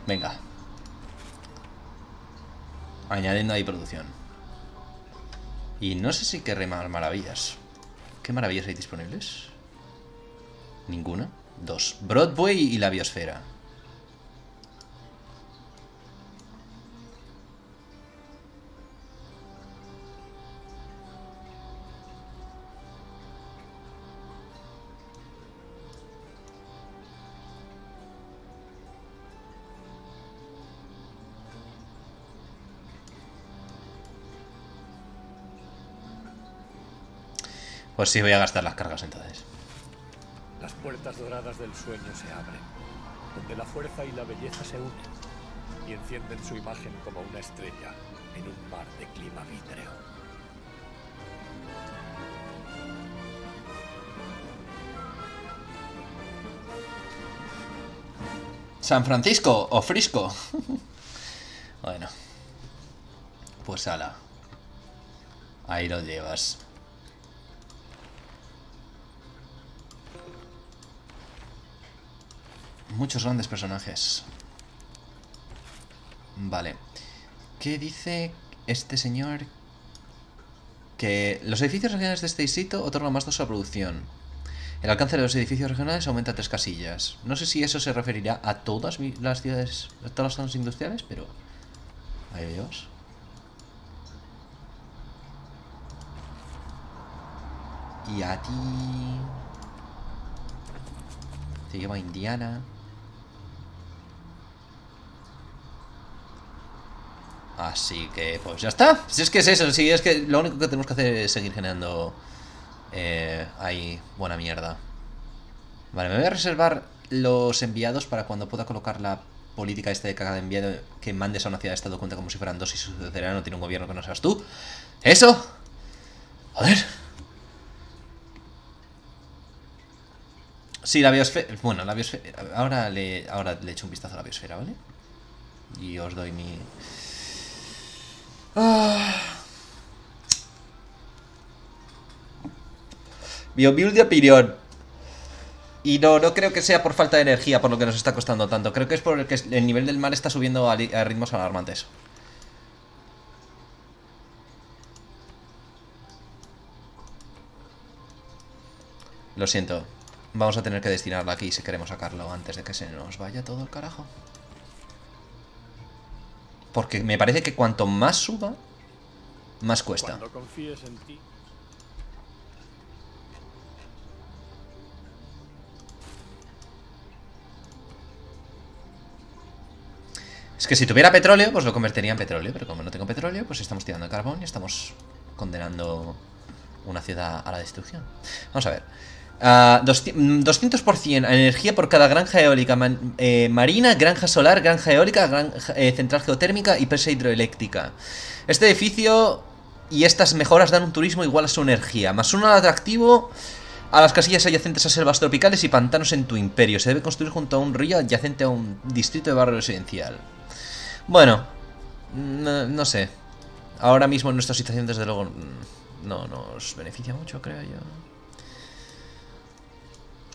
Venga. Añadiendo ahí producción. Y no sé si querré más maravillas. ¿Qué maravillas hay disponibles? Ninguna. Dos. Broadway y la biosfera. Pues sí, voy a gastar las cargas entonces. Las puertas doradas del sueño se abren, donde la fuerza y la belleza se unen y encienden su imagen como una estrella en un mar de clima vítreo. San Francisco o Frisco. Bueno. Pues ala. Ahí lo llevas. Muchos grandes personajes. Vale. ¿Qué dice este señor? Que los edificios regionales de este distrito otorgan más dos a producción. El alcance de los edificios regionales aumenta tres casillas. No sé si eso se referirá a todas las ciudades, a todas las zonas industriales, pero... ahí lo llevas. Y a ti... te lleva a Indiana. Así que, pues ya está. Si es que es eso, si es que lo único que tenemos que hacer es seguir generando eh, ahí buena mierda. Vale, me voy a reservar los enviados para cuando pueda colocar la política esta de caga de enviado que mandes a una ciudad de estado cuenta como si fueran dos y su ciudadano tiene un gobierno que no seas tú. ¡Eso! Joder. Sí, la biosfera... bueno, la biosfera... Ahora le, ahora le echo un vistazo a la biosfera, ¿vale? Y os doy mi... Ah. Mi humilde opinión. Y no, no creo que sea por falta de energía por lo que nos está costando tanto. Creo que es porque el nivel del mar está subiendo a ritmos alarmantes. Lo siento. Vamos a tener que destinarla aquí si queremos sacarlo antes de que se nos vaya todo el carajo. Porque me parece que cuanto más suba, más cuesta. Cuando confíes en ti. Es que si tuviera petróleo, pues lo convertiría en petróleo. Pero como no tengo petróleo, pues estamos tirando el carbón y estamos condenando una ciudad a la destrucción. Vamos a ver. Uh, doscientos por ciento energía por cada granja eólica man, eh, marina, granja solar, granja eólica, granja, eh, central geotérmica y presa hidroeléctrica. Este edificio y estas mejoras dan un turismo igual a su energía. Más uno al atractivo a las casillas adyacentes a selvas tropicales y pantanos en tu imperio. Se debe construir junto a un río adyacente a un distrito de barrio residencial. Bueno, no, no sé. Ahora mismo nuestra situación desde luego no nos beneficia mucho, creo yo.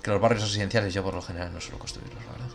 Que los barrios residenciales yo por lo general no suelo construirlos, la verdad.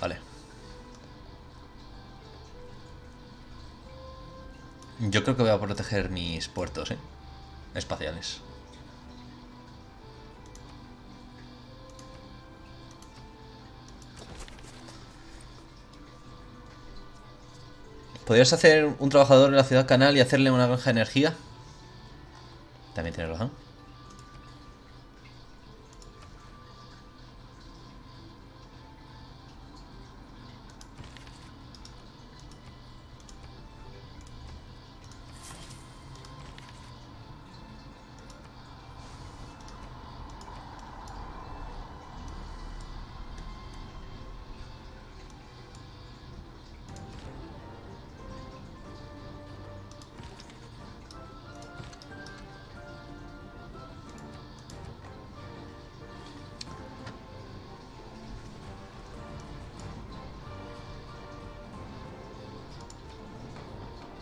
Vale. Yo creo que voy a proteger mis puertos, ¿eh? Espaciales. ¿Podrías hacer un trabajador en la ciudad canal y hacerle una granja de energía? También tienes razón.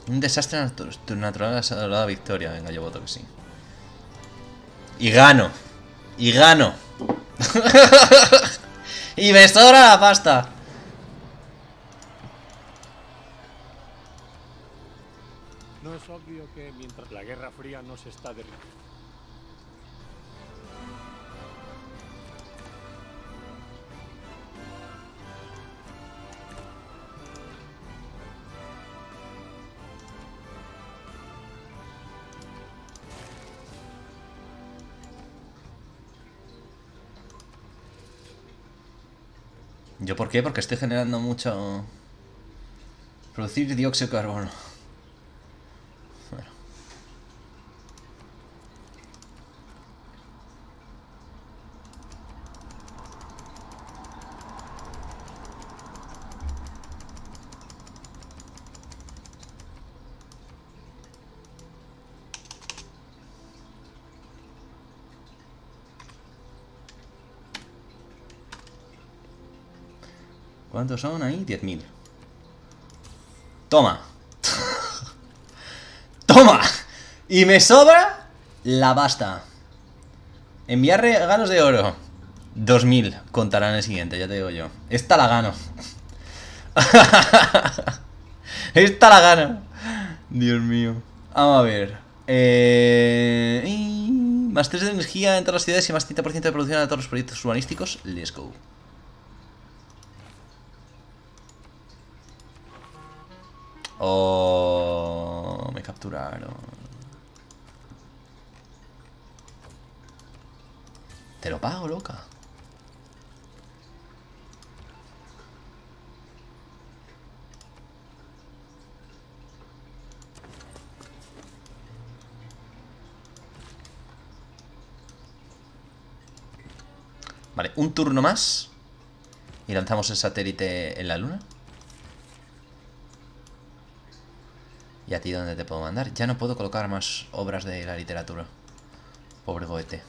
Un desastre natural ha dado la victoria. Venga, yo voto que sí. Y gano. Y gano. Y me sobra la pasta. No es obvio que mientras la Guerra Fría no se está derritiendo. ¿Yo por qué? Porque estoy generando mucho... Producir dióxido de carbono. Bueno. ¿Cuántos son ahí? diez mil. Toma. Toma. Y me sobra la pasta. Enviar regalos de oro. dos mil. Contarán el siguiente, ya te digo yo. Esta la gano. Esta la gano. Dios mío. Vamos a ver. Eh... Y... Más tres de energía en todas las ciudades y más treinta por ciento de producción de todos los proyectos urbanísticos. Let's go. Oh, me capturaron. Te lo pago, loca. Vale, un turno más. Y lanzamos el satélite en la luna. ¿Y a ti dónde te puedo mandar? Ya no puedo colocar más obras de la literatura. Pobre goete.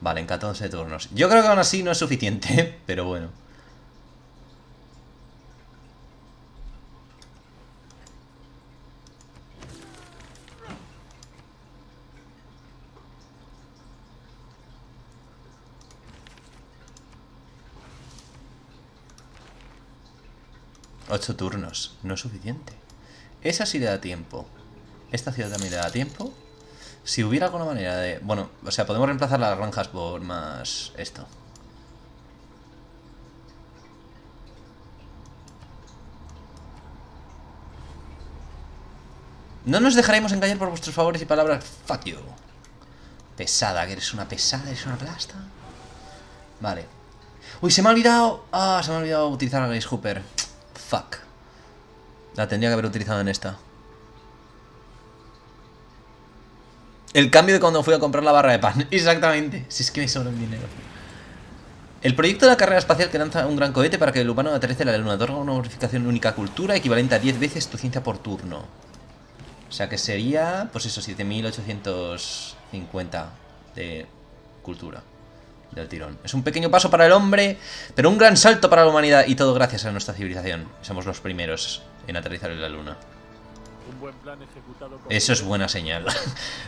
Vale, en catorce turnos. Yo creo que aún así no es suficiente, pero bueno. ocho turnos, no es suficiente. Esa sí le da tiempo. Esta ciudad también le da tiempo. Si hubiera alguna manera de... Bueno, o sea, podemos reemplazar las granjas por más esto. No nos dejaremos engañar por vuestros favores y palabras. Fuck you. Pesada, que eres una pesada, eres una plasta. Vale. Uy, se me ha olvidado. Ah, se me ha olvidado utilizar la Grace Hooper. Fuck. La tendría que haber utilizado en esta. El cambio de cuando fui a comprar la barra de pan. Exactamente. Si es que me sobra el dinero. El proyecto de la carrera espacial que lanza un gran cohete para que el humano aterrice en la luna. Otorga una bonificación única cultura equivalente a diez veces tu ciencia por turno. O sea que sería, pues eso, siete mil ochocientos cincuenta de cultura. del tirón. Es un pequeño paso para el hombre, pero un gran salto para la humanidad, y todo gracias a nuestra civilización. Somos los primeros en aterrizar en la luna. Un buen plan ejecutado con... Eso es buena señal.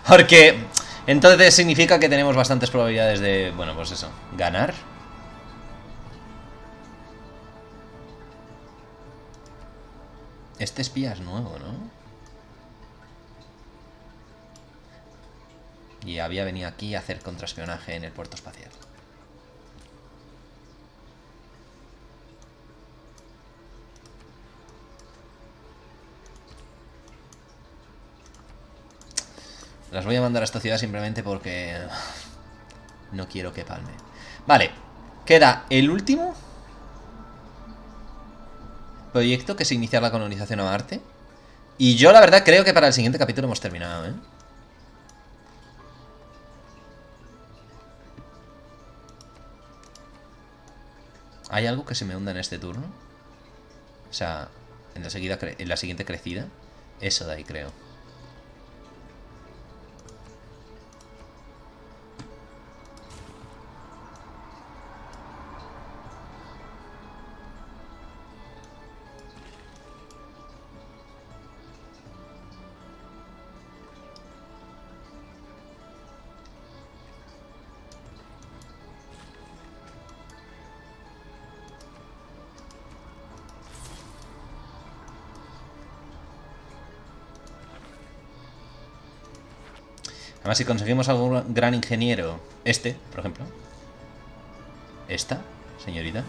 Porque entonces significa que tenemos bastantes probabilidades de, bueno, pues eso, ganar. Este espía es nuevo, ¿no? Y había venido aquí a hacer contraespionaje en el puerto espacial. Las voy a mandar a esta ciudad simplemente porque no quiero que palme. Vale, queda el último proyecto, que es iniciar la colonización a Marte. Y yo la verdad creo que para el siguiente capítulo hemos terminado, ¿eh? ¿Hay algo que se me hunda en este turno? O sea, en la, seguida cre en la siguiente crecida. Eso de ahí creo. Además, si conseguimos algún gran ingeniero, este, por ejemplo, esta señorita,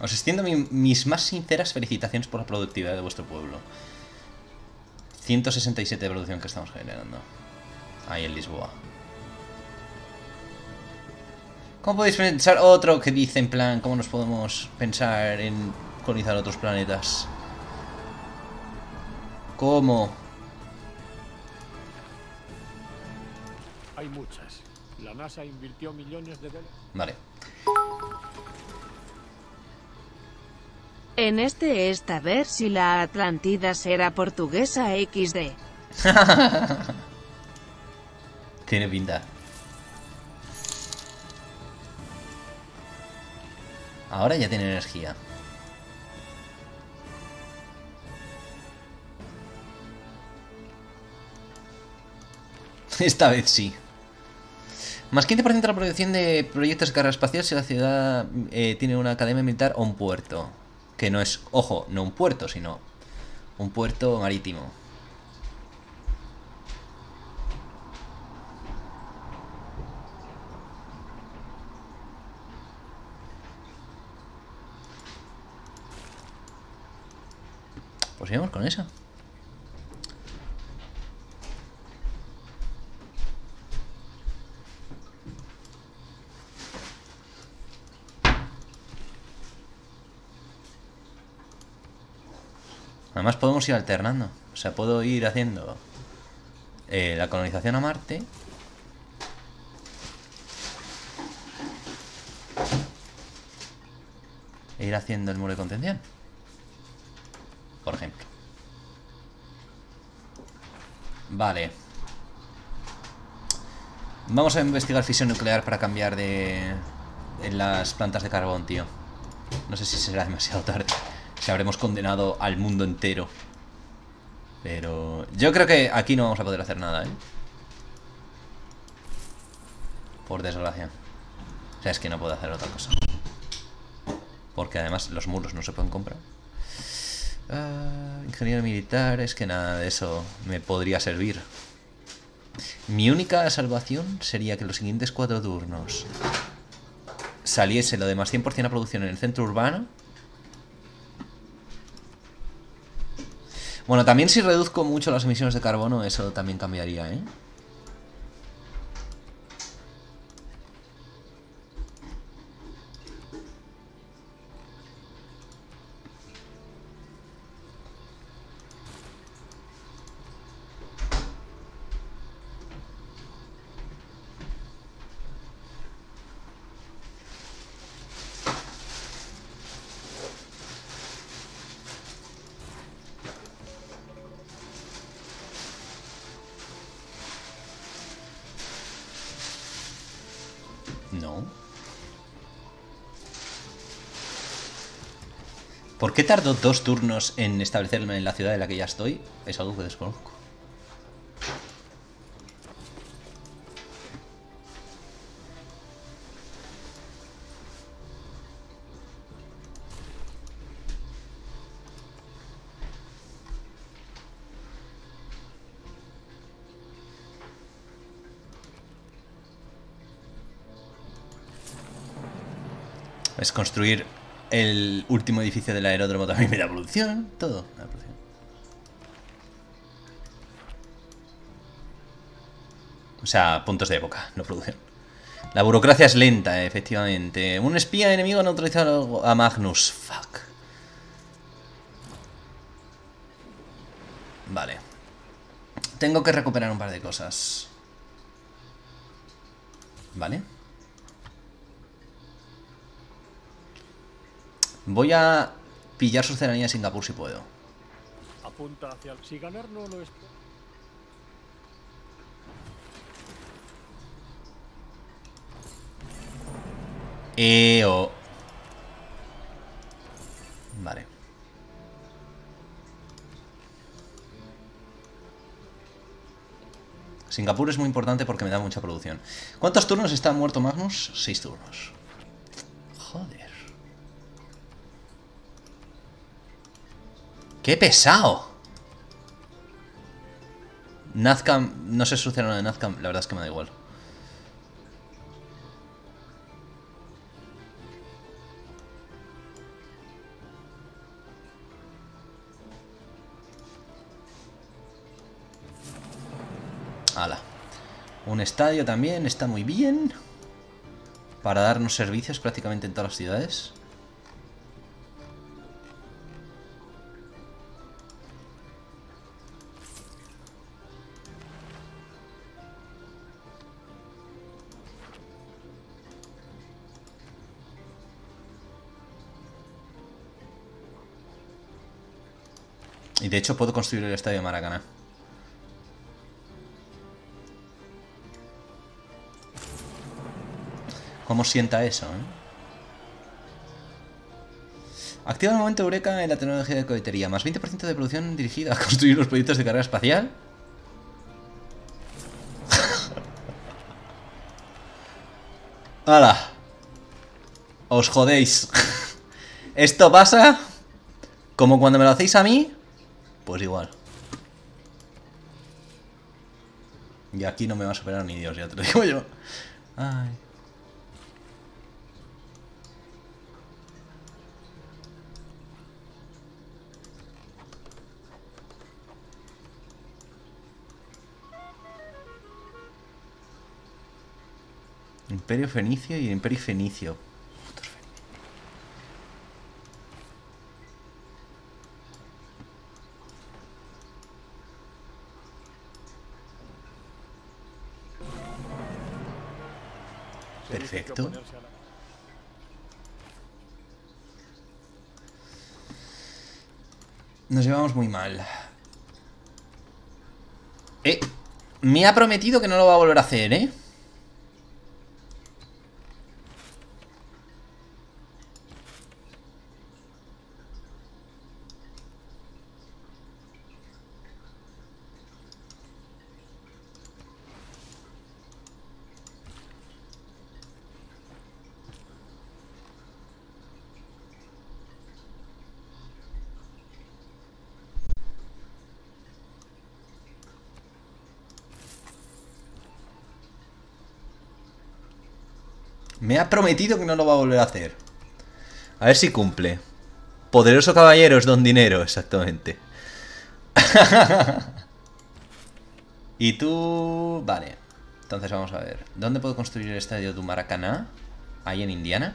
os extiendo mi, mis más sinceras felicitaciones por la productividad de vuestro pueblo. ciento sesenta y siete de producción que estamos generando. Ahí en Lisboa. ¿Cómo podéis pensar otro que dice en plan, cómo nos podemos pensar en colonizar otros planetas? ¿Cómo? Hay muchas. La NASA invirtió millones de dólares. Vale. En este esta ver si la Atlántida será portuguesa equis de. Tiene pinta. Ahora ya tiene energía. Esta vez sí. Más quince por ciento de la producción de proyectos de carrera espacial si la ciudad eh, tiene una academia militar o un puerto. Que no es, ojo, no un puerto, sino un puerto marítimo. Pues sigamos con eso. Además podemos ir alternando. O sea, puedo ir haciendo eh, la colonización a Marte. E ir haciendo el muro de contención. Por ejemplo. Vale. Vamos a investigar fisión nuclear para cambiar de... en las plantas de carbón, tío. No sé si será demasiado tarde. Que habremos condenado al mundo entero. Pero yo creo que aquí no vamos a poder hacer nada, ¿eh? Por desgracia. O sea, es que no puedo hacer otra cosa. Porque además los muros no se pueden comprar. Uh, ingeniero militar, es que nada de eso me podría servir. Mi única salvación sería que los siguientes cuatro turnos saliese lo de más cien por ciento a producción en el centro urbano. Bueno, también si reduzco mucho las emisiones de carbono, eso también cambiaría, ¿eh? No. ¿Por qué tardó dos turnos en establecerme en la ciudad en la que ya estoy? Es algo que desconozco. Es construir el último edificio del aeródromo también me da producción, todo. Me da producción. O sea, puntos de época, no producción. La burocracia es lenta, efectivamente. Un espía enemigo ha neutralizado a Magnus. Fuck. Vale. Tengo que recuperar un par de cosas. Vale. Voy a pillar su soberanía a Singapur si puedo. Apunta hacia el... Si ganar no lo es... E O. Vale. Singapur es muy importante porque me da mucha producción. ¿Cuántos turnos está muerto Magnus? Seis turnos. Joder. ¡Qué pesado! Nazcam... No sé suceder lo de Nazcam. La verdad es que me da igual. Ala. Un estadio también está muy bien. Para darnos servicios prácticamente en todas las ciudades. Y de hecho puedo construir el estadio de Maracaná. ¿Cómo sienta eso, eh? Activa el momento eureka en la tecnología de cohetería. Más veinte por ciento de producción dirigida a construir los proyectos de carrera espacial. ¡Hala! Os jodéis. Esto pasa como cuando me lo hacéis a mí. Pues igual. Y aquí no me va a superar ni Dios, ya te lo digo yo. Ay. Imperio Fenicio y el Imperio Fenicio. Perfecto. Nos llevamos muy mal. Eh, me ha prometido que no lo va a volver a hacer, ¿eh? Me ha prometido que no lo va a volver a hacer. A ver si cumple. Poderoso caballero es don dinero, exactamente. Y tú... Vale. Entonces vamos a ver. ¿Dónde puedo construir el estadio de Maracaná? Ahí en Indiana.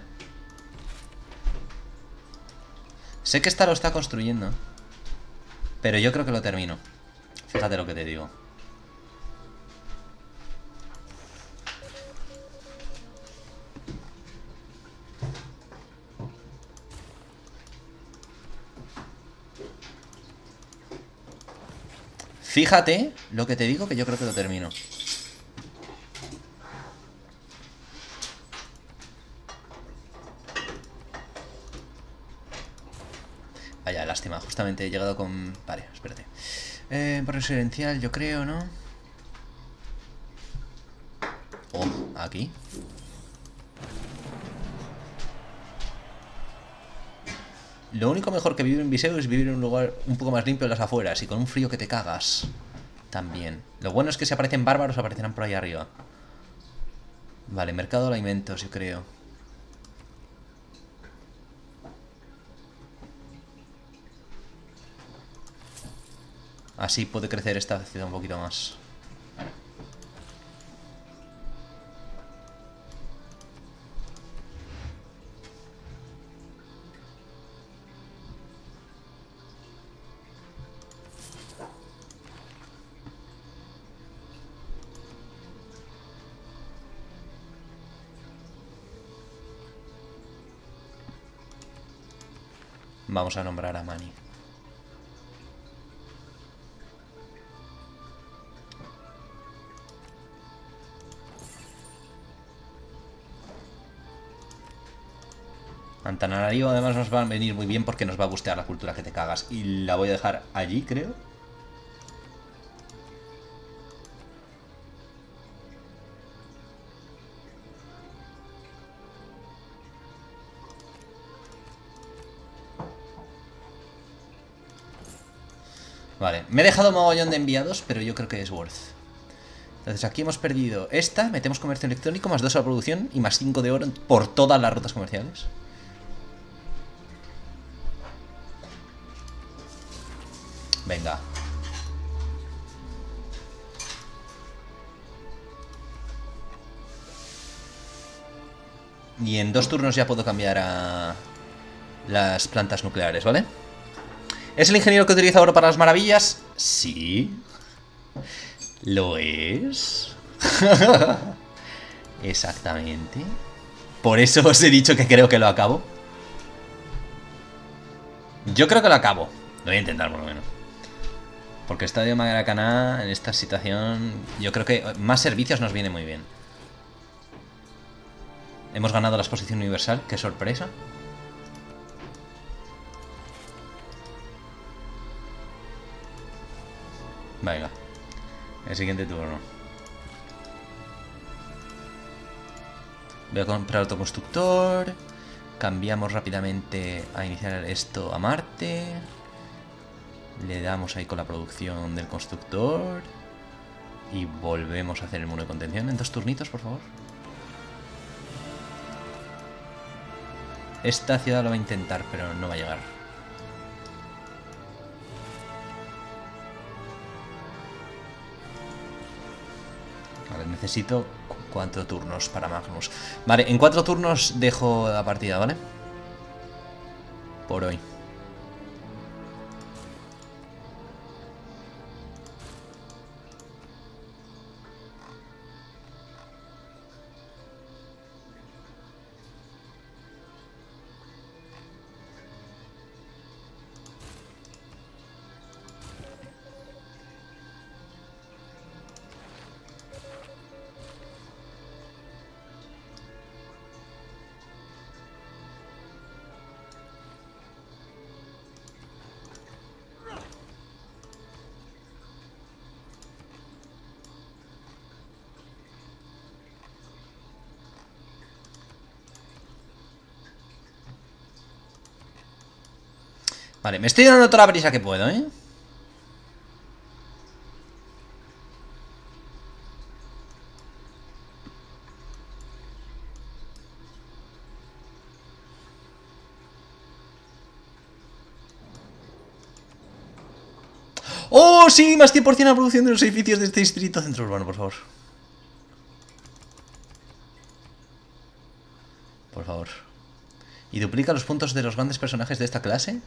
Sé que esta lo está construyendo. Pero yo creo que lo termino. Fíjate lo que te digo. Fíjate lo que te digo, que yo creo que lo termino. Vaya, lástima, justamente he llegado con... Vale, espérate. Eh, por residencial, yo creo, ¿no? Oh, aquí. Lo único mejor que vivir en Viseu es vivir en un lugar un poco más limpio en las afueras y con un frío que te cagas. También. Lo bueno es que si aparecen bárbaros aparecerán por ahí arriba. Vale, mercado de alimentos, yo creo. Así puede crecer esta ciudad un poquito más. Vamos a nombrar a Manny. Antananarivo además nos va a venir muy bien porque nos va a gustear la cultura que te cagas. Y la voy a dejar allí, creo. Vale, me he dejado mogollón de enviados, pero yo creo que es worth. Entonces aquí hemos perdido esta, metemos comercio electrónico, más dos a la producción y más cinco de oro por todas las rutas comerciales. Venga. Y en dos turnos ya puedo cambiar a las plantas nucleares, ¿vale? ¿Es el ingeniero que utiliza oro para las maravillas? Sí. ¿Lo es? Exactamente. Por eso os he dicho que creo que lo acabo. Yo creo que lo acabo. Lo voy a intentar, por lo menos. Porque Estadio Maracaná, en esta situación, yo creo que más servicios nos viene muy bien. Hemos ganado la exposición universal. ¡Qué sorpresa! Venga, el siguiente turno. Voy a comprar otro constructor. Cambiamos rápidamente a iniciar esto a Marte. Le damos ahí con la producción del constructor. Y volvemos a hacer el muro de contención. En dos turnitos, por favor. Esta ciudad lo va a intentar, pero no va a llegar. Vale, necesito cuatro turnos para Magnus. Vale, en cuatro turnos dejo la partida, ¿vale? Por hoy. Vale, me estoy dando toda la prisa que puedo, ¿eh? ¡Oh, sí! Más cien por cien la producción de los edificios de este distrito centro urbano, por favor. Por favor. ¿Y duplica los puntos de los grandes personajes de esta clase?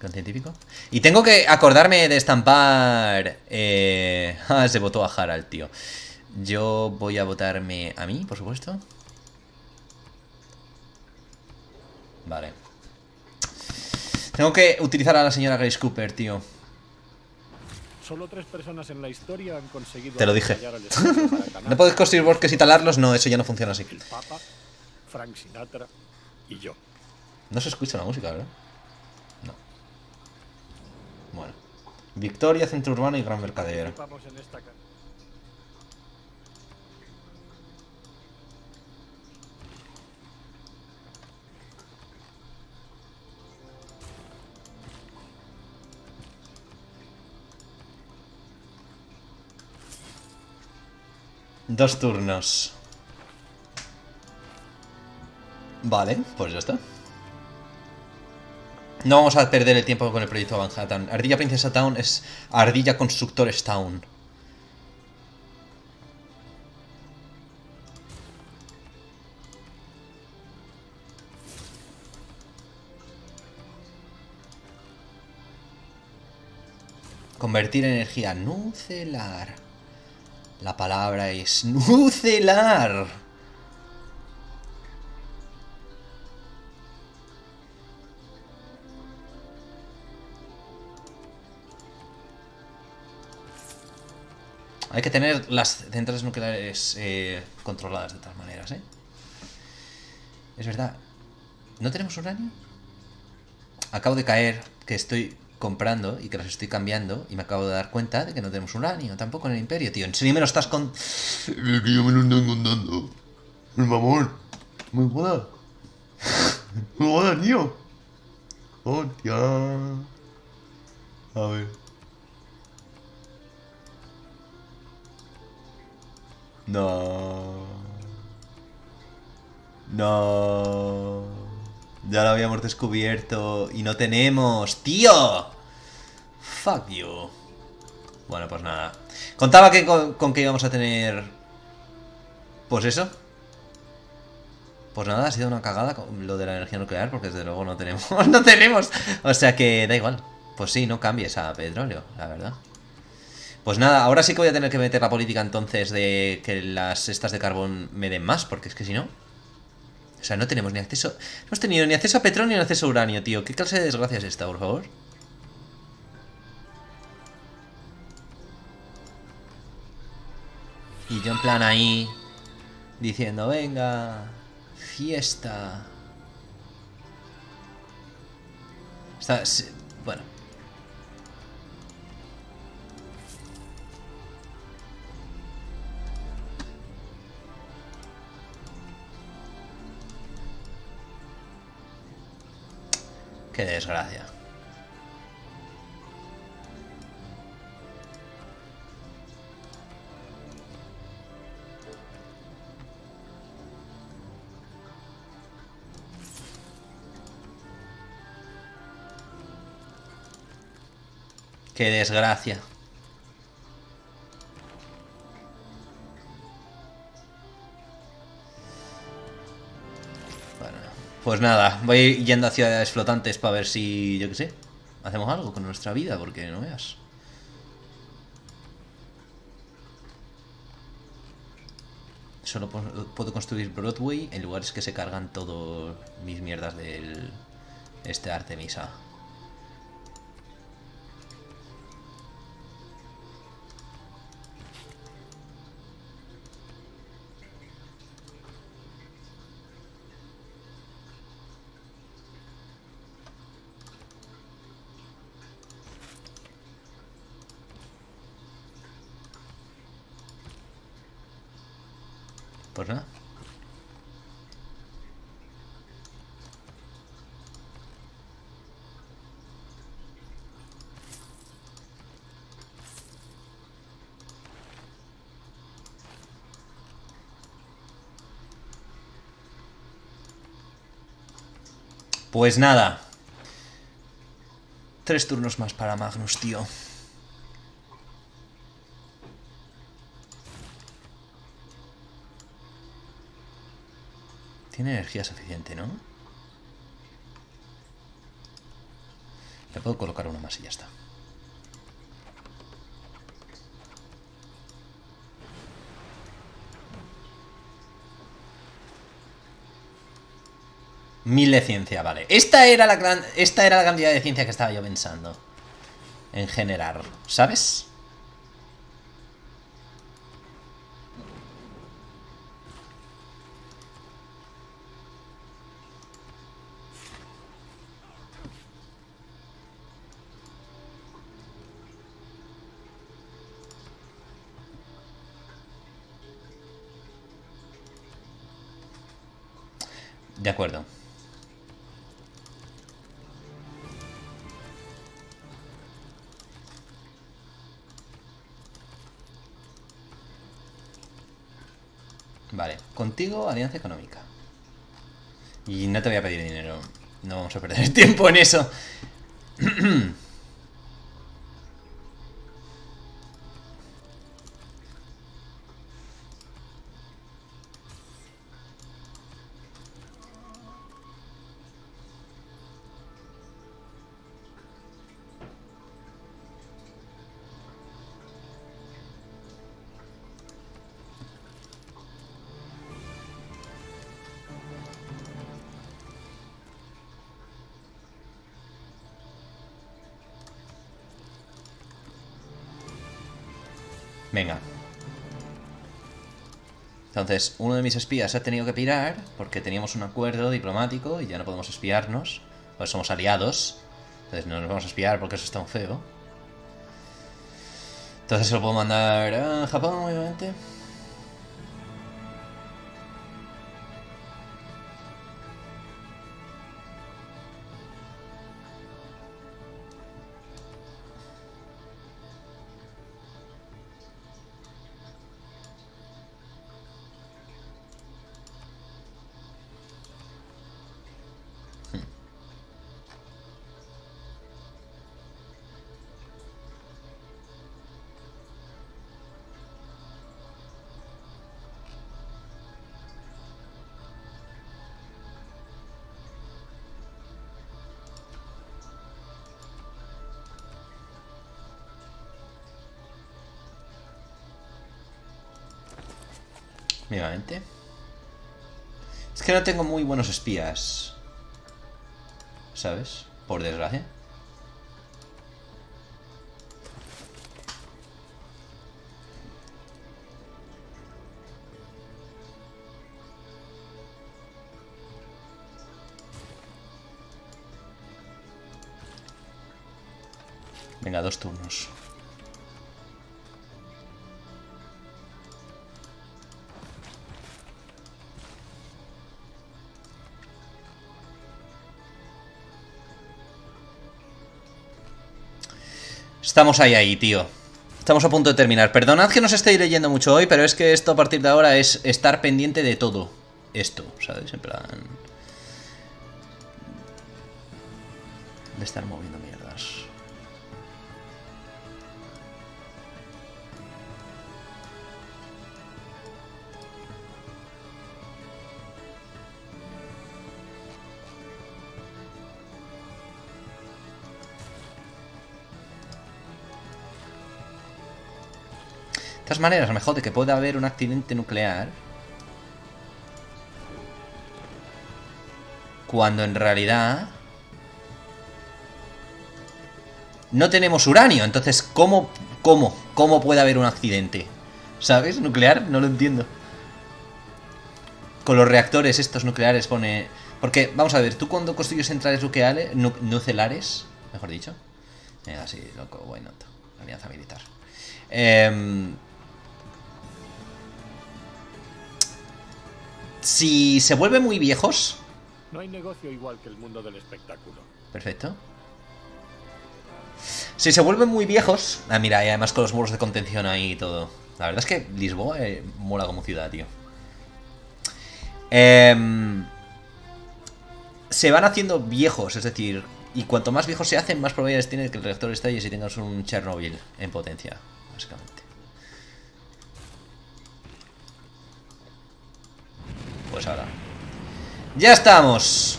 Gran científico. Y tengo que acordarme de estampar... Eh... Ah, se votó a Harald, tío. Yo voy a votarme a mí, por supuesto. Vale. Tengo que utilizar a la señora Grace Cooper, tío. Solo tres personas en la historia han conseguido... Te lo dije. No podéis construir bosques y talarlos. No, eso ya no funciona así. El Papa, Frank Sinatra y yo. No se escucha la música, ¿verdad? Victoria, centro urbano y gran mercadero. Dos turnos. Vale, pues ya está. No vamos a perder el tiempo con el proyecto Manhattan. Ardilla Princesa Town es Ardilla Constructores Town. Convertir energía. Nucelar. La palabra es nucelar. Hay que tener las centrales nucleares eh, controladas de todas maneras, ¿eh? Es verdad. ¿No tenemos uranio? Acabo de caer que estoy comprando y que las estoy cambiando y me acabo de dar cuenta de que no tenemos uranio tampoco en el imperio, tío. En serio me lo estás con... Es que yo me lo estoy contando. Por favor. Me jodas. Me jodas, tío. Hostia. A ver. No. No. Ya lo habíamos descubierto. Y no tenemos. ¡Tío! Fuck you. Bueno, pues nada. Contaba que con, con que íbamos a tener. Pues eso. Pues nada, ha sido una cagada lo de la energía nuclear. Porque desde luego no tenemos. ¡No tenemos! O sea que da igual. Pues sí, no cambies a petróleo, la verdad. Pues nada, ahora sí que voy a tener que meter la política entonces de que las cestas de carbón me den más, porque es que si no... O sea, no tenemos ni acceso... No hemos tenido ni acceso a petróleo ni acceso a uranio, tío. ¿Qué clase de desgracia es esta, por favor? Y yo en plan ahí... Diciendo, venga... Fiesta... Está... Bueno... Qué desgracia. Qué desgracia. Pues nada, voy yendo a ciudades flotantes para ver si, yo qué sé, hacemos algo con nuestra vida, porque no veas. Solo puedo construir Broadway en lugares que se cargan todas mis mierdas del este Artemisa. Pues nada. Pues nada. Tres turnos más para Magnus, tío. Tiene energía suficiente, ¿no? Le puedo colocar una más y ya está. Mil de ciencia, vale. Esta era la gran, esta era la cantidad de ciencia que estaba yo pensando en generar, ¿sabes? De acuerdo. Vale, contigo alianza económica. Y no te voy a pedir dinero. No vamos a perder tiempo en eso. Venga. Entonces, uno de mis espías ha tenido que pirar porque teníamos un acuerdo diplomático y ya no podemos espiarnos. Pues somos aliados. Entonces no nos vamos a espiar porque eso es tan feo. Entonces se lo puedo mandar a Japón, obviamente. Mínimamente. Es que no tengo muy buenos espías, ¿sabes? Por desgracia. Venga, dos turnos. Estamos ahí, ahí, tío. Estamos a punto de terminar. Perdonad que no os estéis leyendo mucho hoy, pero es que esto a partir de ahora es estar pendiente de todo esto, ¿sabes? En plan... de estar moviendo mierdas. De todas maneras, a lo mejor de que pueda haber un accidente nuclear, cuando en realidad no tenemos uranio. Entonces, ¿cómo, cómo, cómo puede haber un accidente? ¿Sabes? ¿Nuclear? No lo entiendo. Con los reactores estos nucleares pone... Porque, vamos a ver, tú cuando construyes centrales nucleares, nu nucelares, mejor dicho. Eh, así, loco, bueno, alianza militar. Eh... Si se vuelven muy viejos. No hay negocio igual que el mundo del espectáculo. Perfecto. Si se vuelven muy viejos. Ah, mira, y además con los muros de contención ahí y todo. La verdad es que Lisboa eh, mola como ciudad, tío. Eh... Se van haciendo viejos, es decir, y cuanto más viejos se hacen, más probabilidades tiene que el reactor estalle si tengas un Chernobyl en potencia, básicamente. Pues ahora ya estamos.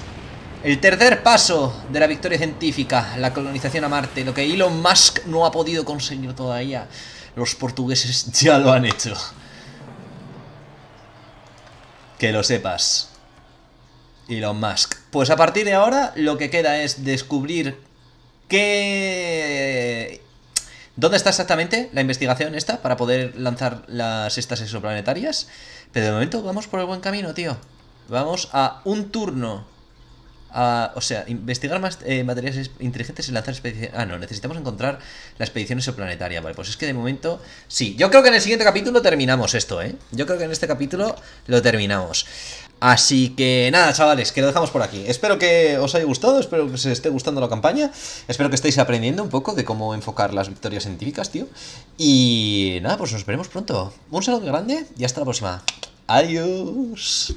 El tercer paso de la victoria científica, la colonización a Marte. Lo que Elon Musk no ha podido conseguir todavía, los portugueses ya lo han hecho. Que lo sepas, Elon Musk. Pues a partir de ahora lo que queda es descubrir qué... ¿Dónde está exactamente la investigación esta para poder lanzar las estas exoplanetarias? Pero de momento vamos por el buen camino, tío. Vamos a un turno Uh, o sea, investigar más eh, materiales inteligentes y lanzar expediciones. Ah, no, necesitamos encontrar la expedición exoplanetaria. Vale, pues es que de momento... Sí, yo creo que en el siguiente capítulo terminamos esto, ¿eh? Yo creo que en este capítulo lo terminamos. Así que nada, chavales, que lo dejamos por aquí. Espero que os haya gustado, espero que os esté gustando la campaña. Espero que estéis aprendiendo un poco de cómo enfocar las victorias científicas, tío. Y nada, pues nos veremos pronto. Un saludo grande y hasta la próxima. Adiós.